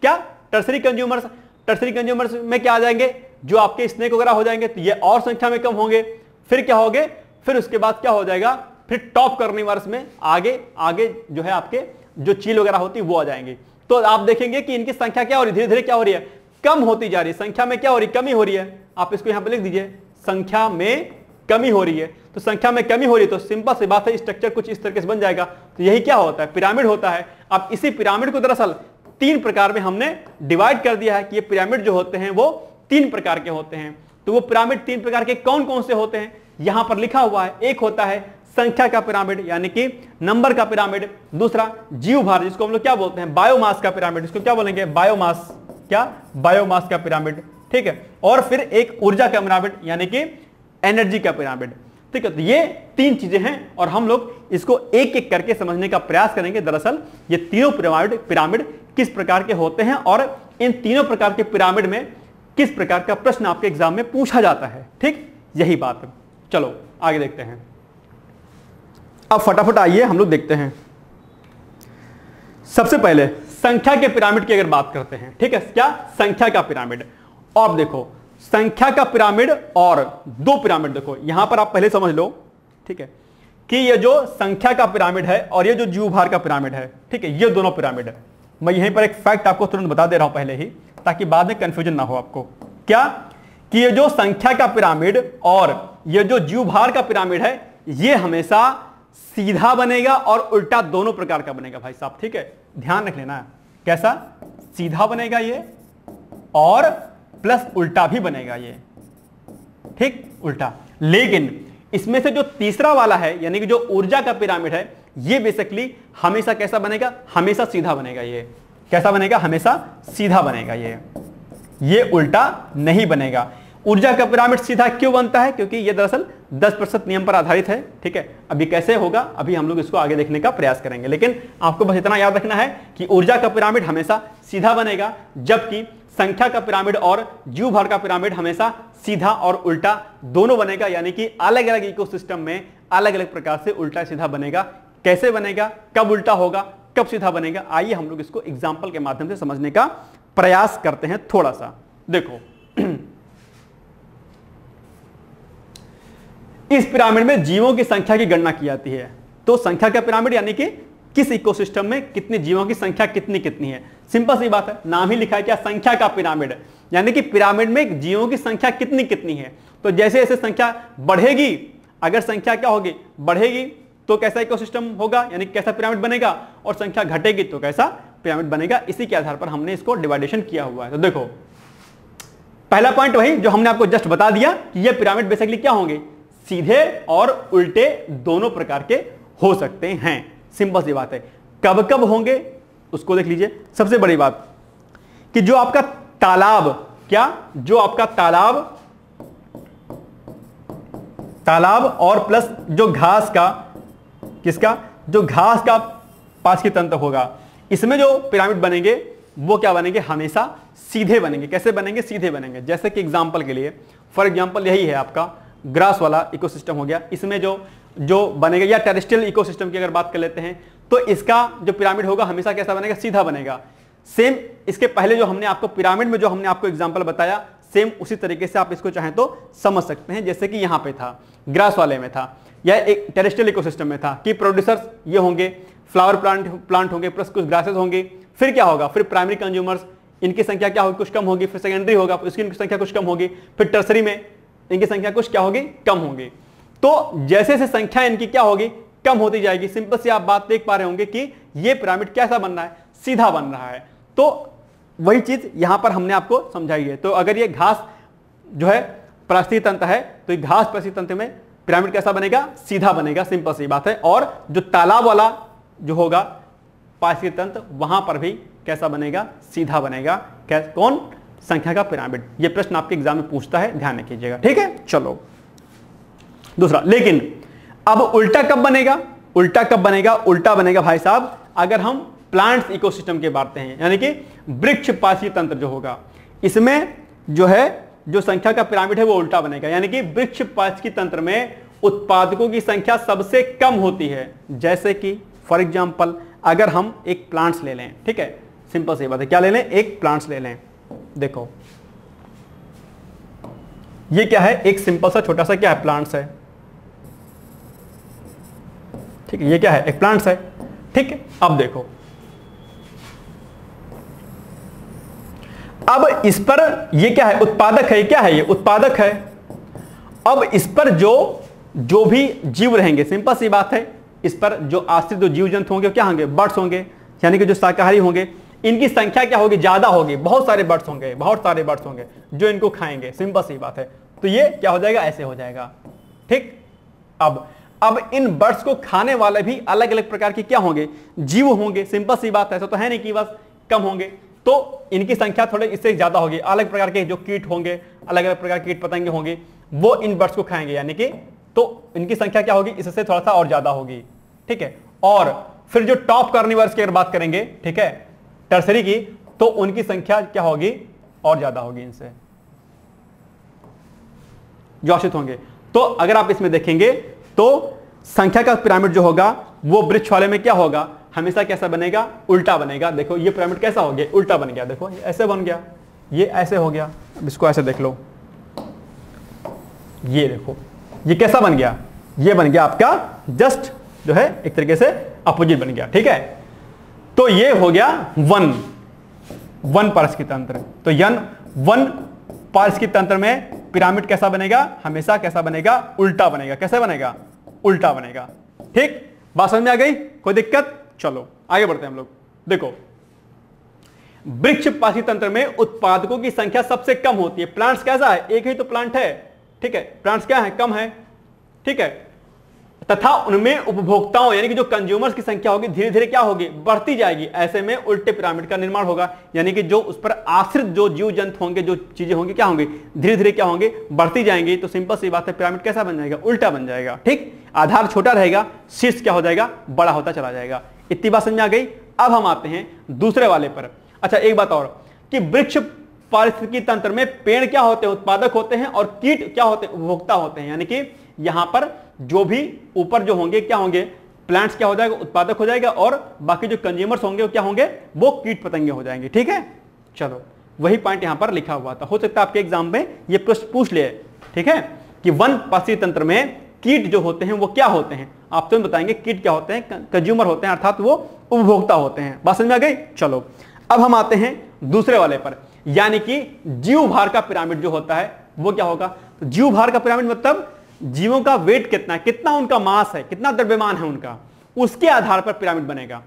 क्या, टर्सरी कंज्यूमर्स। टर्सरी कंज्यूमर्स में क्या आ जाएंगे, जो आपके स्नेक वगैरह हो जाएंगे, तो ये और संख्या में कम होंगे। फिर क्या होंगे, फिर उसके बाद क्या हो जाएगा, फिर टॉप कार्निवर्स में आगे आगे जो है आपके जो चील वगैरह होती है वो आ जाएंगे। तो आप देखेंगे कि इनकी संख्या क्या हो रही है, धीरे धीरे क्या हो रही है, कम होती जा रही है, संख्या में क्या हो रही है, कमी हो रही है। आप इसको यहां पर लिख दीजिए, संख्या में कमी हो रही है। तो संख्या में कमी हो रही है तो सिंपल सी बात है स्ट्रक्चर कुछ इस तरीके से बन जाएगा। तो यही क्या होता है, पिरामिड होता है। अब इसी पिरामिड को दरअसल तीन प्रकार में हमने डिवाइड कर दिया है कि ये पिरामिड जो होते हैं वो तीन प्रकार के होते हैं। तो वो पिरामिड तीन प्रकार के कौन कौन से होते हैं, यहां पर लिखा हुआ है। एक होता है संख्या का पिरामिड यानी कि नंबर का पिरामिड, दूसरा जीवभार जिसको हम लोग क्या बोलते हैं, बायोमास का पिरामिड, इसको क्या बोलेंगे, बायोमास, क्या बायोमास का पिरामिड, ठीक है। और फिर एक ऊर्जा का पिरामिड यानी कि एनर्जी का पिरामिड, ठीक है। तो ये तीन चीजें हैं और हम लोग इसको एक एक करके समझने का प्रयास करेंगे। दरअसल ये तीनों पिरामिड किस प्रकार के होते हैं और इन तीनों प्रकार के पिरामिड में किस प्रकार का प्रश्न आपके एग्जाम में पूछा जाता है, ठीक, यही बात है। चलो आगे देखते हैं। अब फटाफट आइए हम लोग देखते हैं। सबसे पहले संख्या के पिरामिड की अगर बात करते हैं, ठीक है, क्या संख्या का पिरामिड। और देखो संख्या का पिरामिड और दो पिरामिड, देखो यहां पर आप पहले समझ लो, ठीक है, कि ये जो संख्या का पिरामिड है और ये जो जीवभार का पिरामिड है, ठीक है, ये दोनों पिरामिड है। मैं यहीं पर एक फैक्ट आपको तुरंत बता दे रहा हूं पहले ही, ताकि बाद में कंफ्यूजन ना हो आपको, क्या कि ये जो संख्या का पिरामिड और ये जो जीवभार का पिरामिड है ये हमेशा सीधा बनेगा और उल्टा दोनों प्रकार का बनेगा भाई साहब, ठीक है, ध्यान रख लेना। कैसा सीधा बनेगा ये और प्लस उल्टा भी बनेगा ये, ठीक, उल्टा। लेकिन इसमें से जो तीसरा वाला है यानी कि जो ऊर्जा का पिरामिड है ये बेसिकली हमेशा कैसा बनेगा, हमेशा सीधा बनेगा। ये कैसा बनेगा, हमेशा सीधा बनेगा, ये उल्टा नहीं बनेगा। ऊर्जा का पिरामिड सीधा क्यों बनता है, क्योंकि ये दरअसल 10% नियम पर आधारित है, ठीक है। अभी कैसे होगा अभी हम लोग इसको आगे देखने का प्रयास करेंगे, लेकिन आपको बस इतना याद रखना है कि ऊर्जा का पिरामिड हमेशा सीधा बनेगा, जबकि संख्या का पिरामिड और जीवभार का पिरामिड हमेशा सीधा और उल्टा दोनों बनेगा। यानी कि अलग अलग इकोसिस्टम में अलग अलग प्रकार से उल्टा सीधा बनेगा। कैसे बनेगा, कब उल्टा होगा, कब सीधा बनेगा, आइए हम लोग इसको एग्जाम्पल के माध्यम से समझने का प्रयास करते हैं थोड़ा सा। देखो इस पिरामिड में जीवों की संख्या की गणना की जाती है। तो संख्या का पिरामिड यानी कि किस इकोसिस्टम में कितने जीवों की संख्या कितनी कितनी है, सिंपल सी बात है, नाम ही लिखा है क्या, संख्या का पिरामिड, यानी कि पिरामिड में जीवों की संख्या कितनी कितनी है। तो जैसे जैसे संख्या बढ़ेगी, अगर संख्या क्या होगी, बढ़ेगी तो कैसा इकोसिस्टम होगा यानी कैसा पिरामिड बनेगा, और संख्या घटेगी तो कैसा पिरामिड बनेगा। इसी के आधार पर हमने इसको डिवाइडेशन किया हुआ है। तो देखो पहला पॉइंट वही जो हमने आपको जस्ट बता दिया कि ये पिरामिड बेसिकली क्या होंगे, सीधे और उल्टे दोनों प्रकार के हो सकते हैं, सिंपल सी बात है। कब कब होंगे उसको देख लीजिए। सबसे बड़ी बात कि जो आपका तालाब, क्या जो आपका तालाब और प्लस जो घास का, किसका, जो घास का पारिस्थितिक तंत्र होगा, इसमें जो पिरामिड बनेंगे वो क्या बनेंगे, हमेशा सीधे बनेंगे। कैसे बनेंगे, सीधे बनेंगे। जैसे कि एग्जाम्पल के लिए, फॉर एग्जाम्पल यही है आपका ग्रास वाला इकोसिस्टम हो गया, इसमें जो बनेगा, या टेरेस्ट्रियल इकोसिस्टम की अगर बात कर लेते हैं तो इसका जो पिरामिड होगा हमेशा कैसा बनेगा, सीधा बनेगा। सेम इसके पहले जो हमने आपको पिरामिड में जो हमने आपको एग्जांपल बताया, सेम उसी तरीके से आप इसको चाहें तो समझ सकते हैं। जैसे कि यहाँ पे था, ग्रास वाले में था, या एक टेरेस्ट्रियल इकोसिस्टम में था कि प्रोड्यूसर्स ये होंगे, फ्लावर प्लांट होंगे, प्लस कुछ ग्रासेस होंगे, फिर क्या होगा, फिर प्राइमरी कंज्यूमर्स, इनकी संख्या क्या होगी, कुछ कम होगी, फिर सेकेंडरी होगा, उसकी संख्या कुछ कम होगी, फिर टर्सरी में इनकी संख्या कुछ क्या होगी, कम होगी। तो जैसे जैसे संख्या इनकी क्या होगी, कम होती जाएगी, सिंपल से आप बात देख पा रहे होंगे कि ये पिरामिड कैसा बन रहा है, सीधा बन रहा है। तो वही चीज यहां पर हमने आपको समझाई है। तो अगर ये घास जो है पारिस्थितिक तंत्र है तो ये घास पारिस्थितिक तंत्र में पिरामिड कैसा बनेगा, सीधा बनेगा, सिंपल सी बात है। और जो तालाब वाला जो होगा पारिस्थितिक तंत्र, वहां पर भी कैसा बनेगा, सीधा बनेगा। कौन, संख्या का पिरामिड। ये प्रश्न आपके एग्जाम में पूछता है, ध्यान रखिएगा, ठीक है। चलो दूसरा, लेकिन अब उल्टा कब बनेगा, उल्टा कब बनेगा, उल्टा बनेगा भाई साहब अगर हम प्लांट्स इकोसिस्टम के बात हैं, यानी कि वृक्ष पारिस्थितिक तंत्र जो होगा, इसमें जो है जो संख्या का पिरामिड है वो उल्टा बनेगा। यानी कि वृक्ष पारिस्थितिक तंत्र में उत्पादकों की संख्या सबसे कम होती है। जैसे कि फॉर एग्जाम्पल अगर हम एक प्लांट्स ले लें, ठीक है, सिंपल सी बात है, क्या ले लें, एक प्लांट्स ले लें। देखो ये क्या है, एक सिंपल सा छोटा सा क्या है, प्लांट्स है, ठीक है, ये क्या है, एक प्लांट्स है, ठीक है। अब देखो अब इस पर ये क्या है, उत्पादक है, क्या है ये उत्पादक है। अब इस पर जो भी जीव रहेंगे, सिंपल सी बात है, इस पर जो आश्रित जो जीव जंतु होंगे क्या होंगे, बर्ड्स होंगे, यानी कि जो शाकाहारी होंगे, इनकी संख्या क्या होगी, ज्यादा होगी, बहुत सारे बर्ड्स होंगे, बहुत सारे बर्ड्स होंगे जो इनको खाएंगे, सिंपल सी बात है। तो ये क्या हो जाएगा, ऐसे हो जाएगा, ठीक। अब इन बर्ड्स को खाने वाले भी अलग अलग प्रकार के क्या होंगे, जीव होंगे, सिंपल सी बात है। ऐसा तो है नहीं कि बस कम होंगे, तो इनकी संख्या थोड़े इससे ज्यादा होगी, अलग प्रकार के जो कीट होंगे, अलग अलग प्रकार के कीट पतंगे होंगे, वो इन बर्ड्स को खाएंगे, यानी कि तो इनकी संख्या क्या होगी, इससे थोड़ा सा और ज्यादा होगी, ठीक है। और फिर जो टॉप कार्निवर्स की अगर बात करेंगे, ठीक है, टर्सरी की, तो उनकी संख्या क्या होगी, और ज्यादा होगी इनसे जो आश्रित होंगे। तो अगर आप इसमें देखेंगे तो संख्या का पिरामिड जो होगा वो वृक्ष वाले में क्या होगा, हमेशा कैसा बनेगा, उल्टा बनेगा। देखो ये पिरामिड कैसा हो गया, उल्टा बन गया, देखो ऐसे बन गया, ये ऐसे हो गया। अब इसको ऐसे देख लो, ये देखो ये कैसा बन गया, ये बन गया आपका जस्ट जो है एक तरीके से अपोजिट बन गया, ठीक है। तो ये हो गया वन पारिस्थितिक तंत्र। तो वन पारिस्थितिक तंत्र में पिरामिड कैसा बनेगा, हमेशा कैसा बनेगा, उल्टा बनेगा, कैसे बनेगा, उल्टा बनेगा, ठीक। बात समझ में आ गई, कोई दिक्कत, चलो आगे बढ़ते हैं हम लोग। देखो वृक्ष पारिस्थितिक तंत्र में उत्पादकों की संख्या सबसे कम होती है। प्लांट्स कैसा है, एक ही तो प्लांट है, ठीक है, प्लांट्स क्या है, कम है, ठीक है, तथा उनमें उपभोक्ताओं यानी कि जो कंज्यूमर्स की संख्या होगी धीरे धीरे क्या होगी, बढ़ती जाएगी। ऐसे में उल्टे पिरामिड का निर्माण होगा, यानी कि जो उस पर आश्रित जो जीव जंतु होंगे, जो चीजें होंगी क्या होंगी, धीरे धीरे क्या होंगे, बढ़ती जाएंगी। तो सिंपल सी बात है, पिरामिड कैसा बन जाएगा, उल्टा बन जाएगा, ठीक। आधार छोटा रहेगा, शीर्ष क्या हो जाएगा, बड़ा होता चला जाएगा। इतनी बात समझ आ गई। अब हम आते हैं दूसरे वाले पर। अच्छा एक बात और, कि वृक्ष पारिस्थितिकी तंत्र में पेड़ क्या होते हैं, उत्पादक होते हैं, और कीट क्या होते हैं, उपभोक्ता होते हैं। यानी कि यहां पर जो भी ऊपर जो होंगे क्या होंगे, प्लांट्स क्या हो जाएगा, उत्पादक हो जाएगा, और बाकी जो कंज्यूमर्स होंगे वो क्या होंगे, वो कीट पतंगे हो जाएंगे, ठीक है। चलो वही पॉइंट यहां पर लिखा हुआ था, हो सकता है आपके एग्जाम में ये प्रश्न पूछ ले, ठीक है, कि वन पारिस्थितिक तंत्र में कीट जो होते हैं वो क्या होते हैं। आप तो बताएंगे कीट क्या होते हैं, कंज्यूमर होते हैं, अर्थात वो उपभोक्ता होते हैं। बात समझ में आ गई। चलो अब हम आते हैं दूसरे वाले पर, यानी कि जीव भार का पिरामिड जो होता है वो क्या होगा। जीव भार का पिरामिड मतलब जीवों का वेट कितना है, कितना उनका मास है, कितना द्रव्यमान है उनका, उसके आधार पर पिरामिड बनेगा।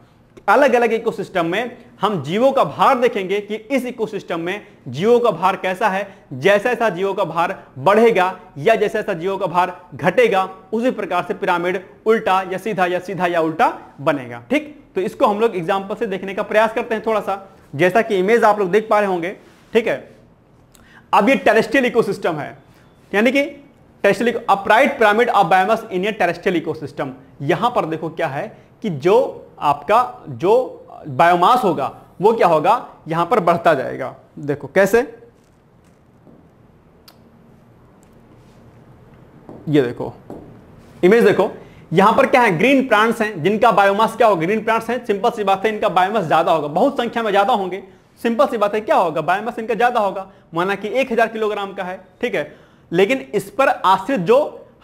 अलग अलग इकोसिस्टम में हम जीवों का भार देखेंगे कि इस इकोसिस्टम में जीवों का भार कैसा है। जैसा जैसा जीवों का भार बढ़ेगा या जैसा जैसा जीवों का भार घटेगा, उसी प्रकार से पिरामिड उल्टा या सीधा या सीधा या उल्टा बनेगा, ठीक। तो इसको हम लोग एग्जाम्पल से देखने का प्रयास करते हैं थोड़ा सा, जैसा कि इमेज आप लोग देख पा रहे होंगे, ठीक है। अब ये टेरेस्ट्रियल इकोसिस्टम है, यानी कि terrestrial upright pyramid of biomass in a terrestrial ecosystem. यहां पर देखो क्या है कि जो आपका जो बायोमास होगा वो क्या होगा, यहां पर बढ़ता जाएगा। देखो कैसे, ये देखो इमेज देखो, यहां पर क्या है, ग्रीन प्लांट्स हैं जिनका बायोमास क्या होगा, ग्रीन प्लांट्स हैं, सिंपल सी बात है इनका बायोमास ज्यादा होगा, बहुत संख्या में ज्यादा होंगे, सिंपल सी बात है क्या होगा, बायोमास इनका ज्यादा होगा, माना कि 1000 किलोग्राम का है, ठीक है। लेकिन इस पर आश्रित जो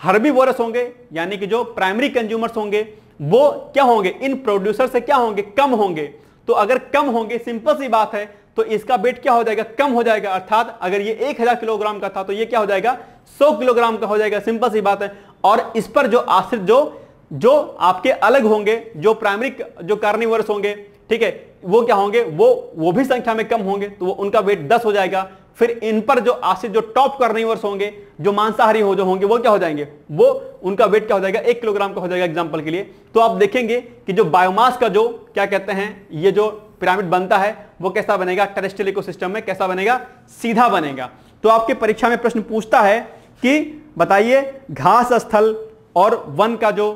हर्बीवोरस होंगे, यानी कि जो प्राइमरी कंज्यूमर्स होंगे, वो क्या होंगे, इन प्रोड्यूसर से क्या होंगे, कम होंगे। तो अगर कम होंगे, सिंपल सी बात है, तो इसका वेट क्या हो जाएगा, कम हो जाएगा। अर्थात अगर ये 1000 किलोग्राम का था तो ये क्या हो जाएगा, 100 किलोग्राम का हो जाएगा, सिंपल सी बात है। और इस पर जो आश्रित जो आपके अलग होंगे, जो प्राइमरी जो कार्निवोरस होंगे, ठीक है, वो क्या होंगे, वो भी संख्या में कम होंगे, तो उनका वेट 10 हो जाएगा। फिर इन पर जो आश्रित जो टॉप कार्निवोरस होंगे, जो मांसाहारी हो जो होंगे, वो क्या हो जाएंगे, वो उनका वेट क्या हो जाएगा, 1 किलोग्राम का हो जाएगा एग्जाम्पल के लिए। तो आप देखेंगे कि जो बायोमास का जो क्या कहते हैं, ये जो पिरामिड बनता है वो कैसा बनेगा, टेरेस्ट्रियल इकोसिस्टम में कैसा बनेगा, सीधा बनेगा। तो आपके परीक्षा में प्रश्न पूछता है कि बताइए घास स्थल और वन का जो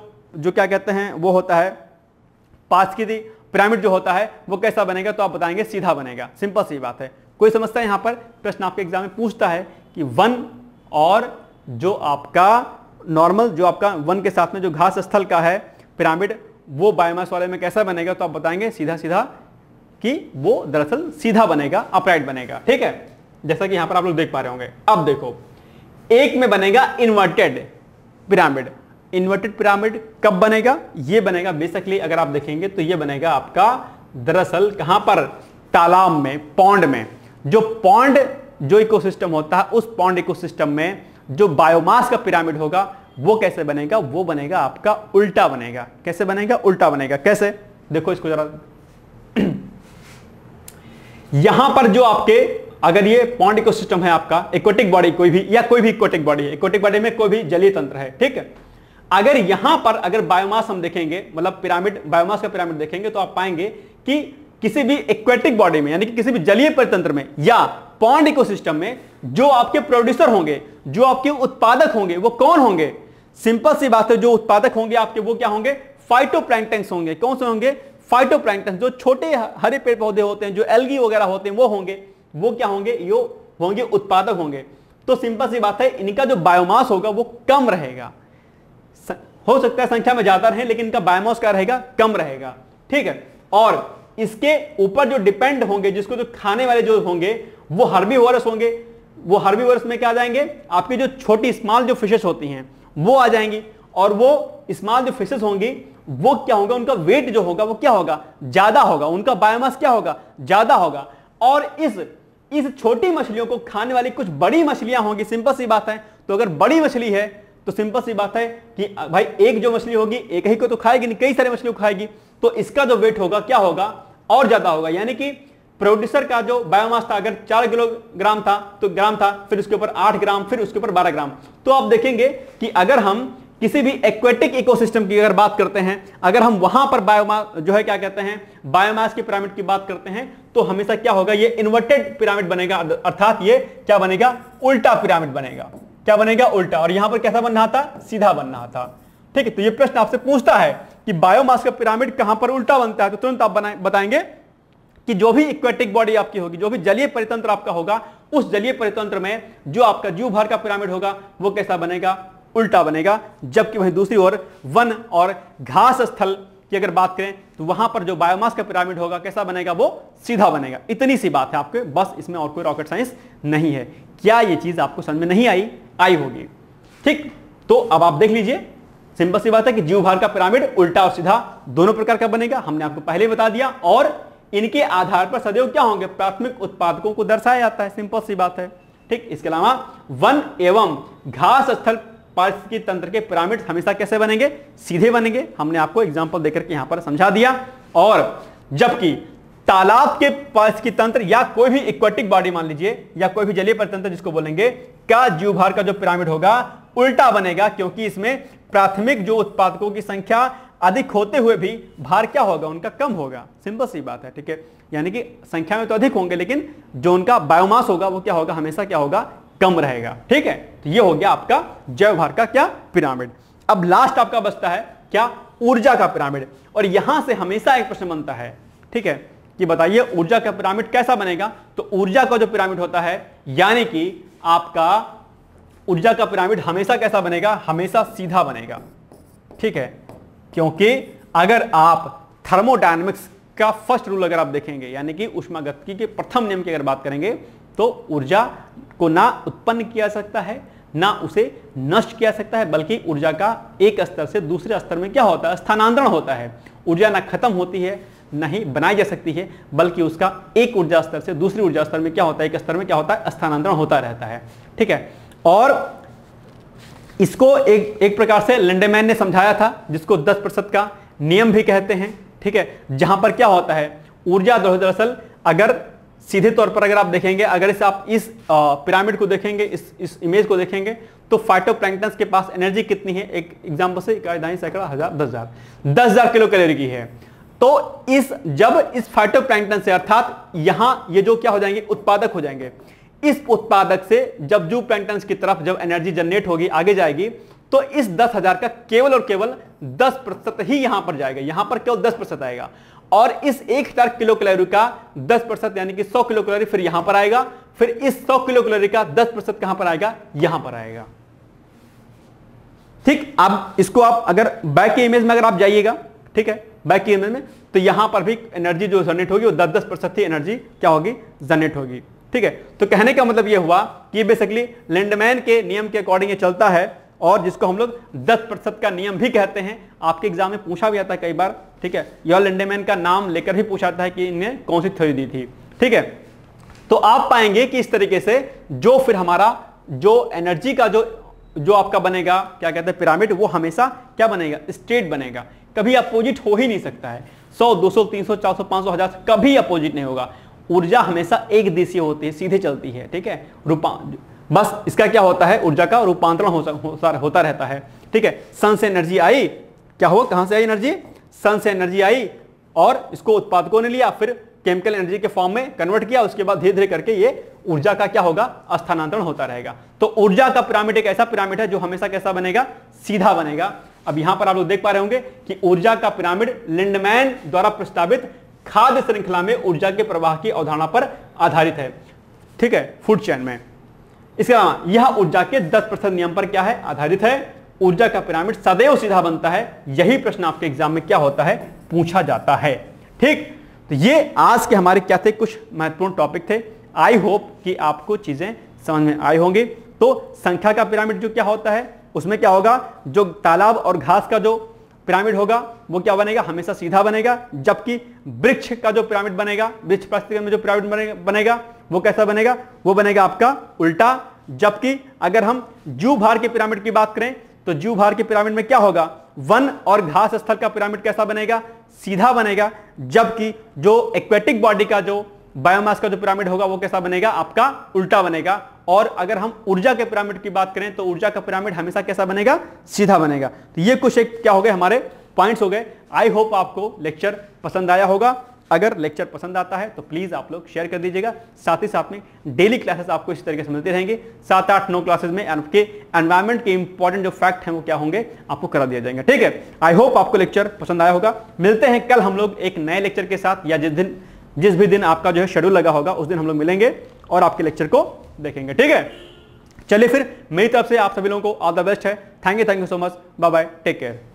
क्या कहते हैं वो होता है, पारिस्थितिक पिरामिड जो होता है वो कैसा बनेगा, तो आप बताएंगे सीधा बनेगा, सिंपल सी बात है। कोई समस्या है यहाँ पर? प्रश्न आपके एग्जाम में पूछता है कि वन और जो आपका नॉर्मल जो आपका वन के साथ में जो घास स्थल का है पिरामिड, वो बायोमास वाले में कैसा बनेगा, तो आप बताएंगे सीधा सीधा कि वो दरअसल सीधा बनेगा, अपराइट बनेगा, ठीक है, जैसा कि यहाँ पर आप लोग देख पा रहे होंगे। अब देखो एक में बनेगा इन्वर्टेड पिरामिड। इन्वर्टेड पिरामिड कब बनेगा, ये बनेगा बेसिकली अगर आप देखेंगे तो ये बनेगा आपका दरअसल कहां पर, तालाब में, पॉन्ड में। जो पॉन्ड जो इकोसिस्टम होता है उस पॉन्ड इकोसिस्टम में जो बायोमास का पिरामिड होगा वो कैसे बनेगा? वो बनेगा आपका उल्टा बनेगा। कैसे बनेगा? उल्टा बनेगा। कैसे? देखो इसको जरा, यहां पर जो आपके अगर ये पॉन्ड इकोसिस्टम है आपका एक्वेटिक बॉडी कोई भी, या कोई भी एक्वेटिक बॉडी है, एक्वेटिक बॉडी में कोई भी जलीय तंत्र है, ठीक है। अगर यहां पर अगर बायोमास हम देखेंगे, मतलब पिरामिड, बायोमास का पिरामिड देखेंगे तो आप पाएंगे कि किसी भी एक्वेटिक बॉडी में यानी कि किसी भी जलीय परितंत्र में या पॉन्ड इकोसिस्टम में जो आपके प्रोड्यूसर होंगे, जो आपके उत्पादक होंगे, वो कौन होंगे? सिंपल सी बात है, जो उत्पादक होंगे आपके वो क्या होंगे? फाइटोप्लैंक्टन्स होंगे। कौन से होंगे? फाइटोप्लैंक्टन्स। जो छोटे हरे पेड़ पौधे होते हैं, जो एल्गी वगैरह होते हैं, वो होंगे, वो क्या होंगे? यो होंगे उत्पादक होंगे। तो सिंपल सी बात है, इनका जो बायोमास होगा वो कम रहेगा। हो सकता है संख्या में ज्यादा रहे लेकिन इनका बायोमास क्या रहेगा? कम रहेगा, ठीक है। और इसके ऊपर जो डिपेंड होंगे, जिसको जो खाने वाले जो होंगे वो हर्बीवोरस होंगे। वो हर्बीवोरस में क्या आ जाएंगे? आपकी जो छोटी स्मॉल जो फिशेस होती हैं वो आ जाएंगी। और वो स्मॉल जो फिशेस होंगी वो क्या होगा? उनका वेट जो होगा वो क्या होगा? ज्यादा होगा। उनका बायोमास क्या होगा? ज्यादा होगा। और इस छोटी मछलियों को खाने वाली कुछ बड़ी मछलियां होंगी। सिंपल सी बात है, तो अगर बड़ी मछली है तो सिंपल सी बात है कि भाई एक जो मछली होगी एक ही को तो खाएगी नहीं, कई सारे मछली को खाएगी। तो इसका जो वेट होगा क्या होगा? और ज्यादा होगा। यानी कि प्रोड्यूसर का जो बायोमास था अगर 4 किलोग्राम था तो ग्राम था, फिर उसके ऊपर 8 ग्राम, फिर उसके ऊपर 12 ग्राम। तो आप देखेंगे कि अगर हम किसी भी एक्वेटिक इकोसिस्टम की अगर बात करते हैं, अगर हम वहां पर बायोमास जो है क्या कहते हैं, बायोमास की पिरामिड की बात करते हैं, तो हमेशा क्या होगा? ये इन्वर्टेड पिरामिड बनेगा, अर्थात ये क्या बनेगा? उल्टा पिरामिड बनेगा। क्या बनेगा? उल्टा। और यहां पर कैसा बन रहा था? सीधा बन रहा था, ठीक है। तो ये प्रश्न आपसे पूछता है कि बायोमास का पिरामिड कहां पर उल्टा बनता है, तो तुरंत आप बताएंगे कि जो भी एक्वेटिक बॉडी आपकी होगी, जो भी जलीय परितंत्र आपका होगा, उस जलीय परितंत्र में जो आपका जीव भर का पिरामिड होगा वो कैसा बनेगा? उल्टा बनेगा। जबकि वहीं दूसरी ओर वन और घास स्थल की अगर बात करें तो वहां पर जो बायोमास का पिरामिड होगा कैसा बनेगा? वो सीधा बनेगा। इतनी सी बात है आपके, बस इसमें और कोई रॉकेट साइंस नहीं है। क्या ये चीज आपको समझ में नहीं आई? आई होगी, ठीक। तो अब आप देख लीजिए, सिंपल सी बात है कि जीवभार का पिरामिड उल्टा और सीधा दोनों प्रकार का बनेगा, हमने आपको पहले बता दिया। और इनके आधार पर सदैव क्या होंगे? प्राथमिक उत्पादकों को दर्शाया जाता है, सिंपल सी बात है, ठीक। इसके अलावा वन एवं घास स्थल पारिस्थितिक तंत्र के पिरामिड हमेशा कैसे बनेंगे? सीधे बनेंगे, हमने आपको एग्जाम्पल देकर के यहां पर समझा दिया। और जबकि तालाब के पारिस्थितिक तंत्र या कोई भी एक्वेटिक बॉडी मान लीजिए या कोई भी जलीय परितंत्र जिसको बोलेंगे, का जीवभार का जो पिरामिड होगा उल्टा बनेगा, क्योंकि इसमें प्राथमिक जो उत्पादकों की संख्या अधिक होते हुए भी भार क्या होगा? उनका कम होगा, सिंपल सी बात है, ठीक है। यानी कि संख्या में तो अधिक होंगे लेकिन जो उनका बायोमास होगा वो क्या होगा? हमेशा क्या होगा? कम रहेगा, ठीक है। तो ये हो गया आपका जीवभार का क्या पिरामिड। अब लास्ट आपका बचता है क्या? ऊर्जा का पिरामिड। और यहां से हमेशा एक प्रश्न बनता है, ठीक है, कि बताइए ऊर्जा का पिरामिड कैसा बनेगा? तो ऊर्जा का जो पिरामिड होता है यानी कि आपका ऊर्जा का पिरामिड हमेशा कैसा बनेगा? हमेशा सीधा बनेगा, ठीक है। क्योंकि अगर आप थर्मोडायनेमिक्स का फर्स्ट रूल अगर आप देखेंगे यानी कि ऊष्मागतिकी के प्रथम नियम की अगर बात करेंगे तो ऊर्जा को ना उत्पन्न किया जा सकता है ना उसे नष्ट किया जा सकता है, बल्कि ऊर्जा का एक स्तर से दूसरे स्तर में क्या होता है? स्थानांतरण होता है। ऊर्जा ना खत्म होती है नहीं बनाई जा सकती है, बल्कि उसका एक ऊर्जा स्तर से दूसरे ऊर्जा स्तर में क्या होता है? एक स्तर में क्या होता है? स्थानांतरण होता रहता है, ठीक है। और इसको एक प्रकार से लिंडेमैन ने समझाया था, जिसको 10% का नियम भी कहते हैं, ठीक है। जहां पर क्या होता है? ऊर्जा दरअसल अगर सीधे तौर पर अगर आप देखेंगे, अगर इस आप इस पिरामिड को देखेंगे, इस इमेज को देखेंगे तो फाइटोप्लैंक्टन के पास एनर्जी कितनी है? एक एग्जाम्पल से 10,000 किलो कैलोरी की है। तो जब इस फाइटोप्लैंक्टन से अर्थात यहां ये जो क्या हो जाएंगे? उत्पादक हो जाएंगे। इस उत्पादक से जब जू प्लैंक्टन की तरफ जब एनर्जी जनरेट होगी आगे जाएगी तो इस 10,000 का केवल और केवल 10% ही यहां पर जाएगा। यहां पर केवल 10% आएगा और इस 1,000 किलो कैलोरी का 10% यानी कि 100 किलो कैलोरी फिर यहां पर आएगा, फिर इस 100 किलो कैलोरी का 10% कहां पर आएगा? यहां पर आएगा, ठीक। अब इसको आप अगर बैक की इमेज में अगर आप जाइएगा, ठीक है, बैक की इमेज में, तो यहां पर भी एनर्जी जो जनरेट होगी वो 10% ही एनर्जी क्या होगी? जनरेट होगी, ठीक है। तो कहने का मतलब ये हुआ कि बेसिकली लिंडमैन के नियम के अकॉर्डिंग ये चलता है, और जिसको हम लोग 10% का नियम भी कहते हैं। आपके एग्जाम में पूछा भी आता है कई बार, ठीक है, या लिंडमैन का नाम लेकर भी पूछा जाता है कि इनने कौन सी थ्योरी दी थी, ठीक है। तो आप पाएंगे कि इस तरीके से जो फिर हमारा जो एनर्जी का जो आपका बनेगा क्या कहते हैं पिरामिड, वो हमेशा क्या बनेगा, स्टेट बनेगा, कभी अपोजिट हो ही नहीं सकता है। 100 200 300 400 500 1000 कभी अपोजिट नहीं होगा। ऊर्जा हमेशा एक दिशीय होती है, सीधे चलती है, ठीक है। बस इसका क्या होता है, ऊर्जा का रूपांतरण होता रहता है, ठीक है। सन से एनर्जी आई, क्या हुआ, कहां से आई एनर्जी, सन से एनर्जी आई और इसको उत्पादकों ने लिया, फिर केमिकल एनर्जी के फॉर्म में कन्वर्ट किया, उसके बाद धीरे धीरे करके ये ऊर्जा का क्या होगा, स्थानांतरण होता रहेगा। तो ऊर्जा का पिरामिड एक ऐसा पिरामिड है जो हमेशा कैसा बनेगा, सीधा बनेगा। अब यहां पर आप लोग देख पा रहे होंगे कि ऊर्जा का पिरामिड लिंडेमैन द्वारा प्रस्तावित खाद्य श्रृंखला में ऊर्जा के प्रवाह की अवधारणा पर आधारित है, ठीक है, फूड चेन में। इसके अलावा यह ऊर्जा के 10% नियम पर क्या है, आधारित है। ऊर्जा का पिरामिड सदैव सीधा बनता है, यही प्रश्न आपके एग्जाम में क्या होता है, पूछा जाता है, ठीक। तो ये आज के हमारे क्या थे, कुछ महत्वपूर्ण टॉपिक थे। आई होप कि आपको चीजें समझ में आई होंगी। तो संख्या का पिरामिड जो क्या होता है, उसमें क्या होगा, जो तालाब और घास का जो पिरामिड होगा वो क्या बनेगा, हमेशा सीधा बनेगा। जबकि वृक्ष का जो पिरामिड बनेगा, वृक्ष प्रस्थिति में जो पिरामिड बनेगा वो कैसा बनेगा, वो बनेगा आपका उल्टा। जबकि अगर हम जीव भार के पिरामिड की बात करें तो जीव भार के पिरामिड में क्या होगा, वन और घास स्थल का पिरामिड कैसा बनेगा, सीधा बनेगा। जबकि जो एक्वेटिक बॉडी का जो बायोमास का जो पिरामिड होगा वो कैसा बनेगा, आपका उल्टा बनेगा। और अगर हम ऊर्जा के पिरामिड की बात करें तो ऊर्जा का पिरामिड हमेशा कैसा बनेगा, सीधा बनेगा। तो ये कुछ एक क्या हो गए, हमारे पॉइंट्स हो गए। आई होप आपको लेक्चर पसंद आया होगा। अगर लेक्चर पसंद आता है तो प्लीज आप लोग शेयर कर दीजिएगा। साथ ही साथ में डेली क्लासेस आपको इस तरीके से मिलती रहेंगे। 7 8 9 क्लासेस में आपके एनवायरमेंट के इंपॉर्टेंट जो फैक्ट हैं वो क्या होंगे, आपको करा दिया जाएंगे, ठीक है। आई होप आपको लेक्चर पसंद आया होगा। मिलते हैं कल हम लोग एक नए लेक्चर के साथ, या जिस भी दिन आपका जो है शेड्यूल लगा होगा उस दिन हम लोग मिलेंगे और आपके लेक्चर को देखेंगे, ठीक है। चलिए फिर, मेरी तरफ से आप सभी लोगों को ऑल द बेस्ट है। Thank you so much, bye bye, take care.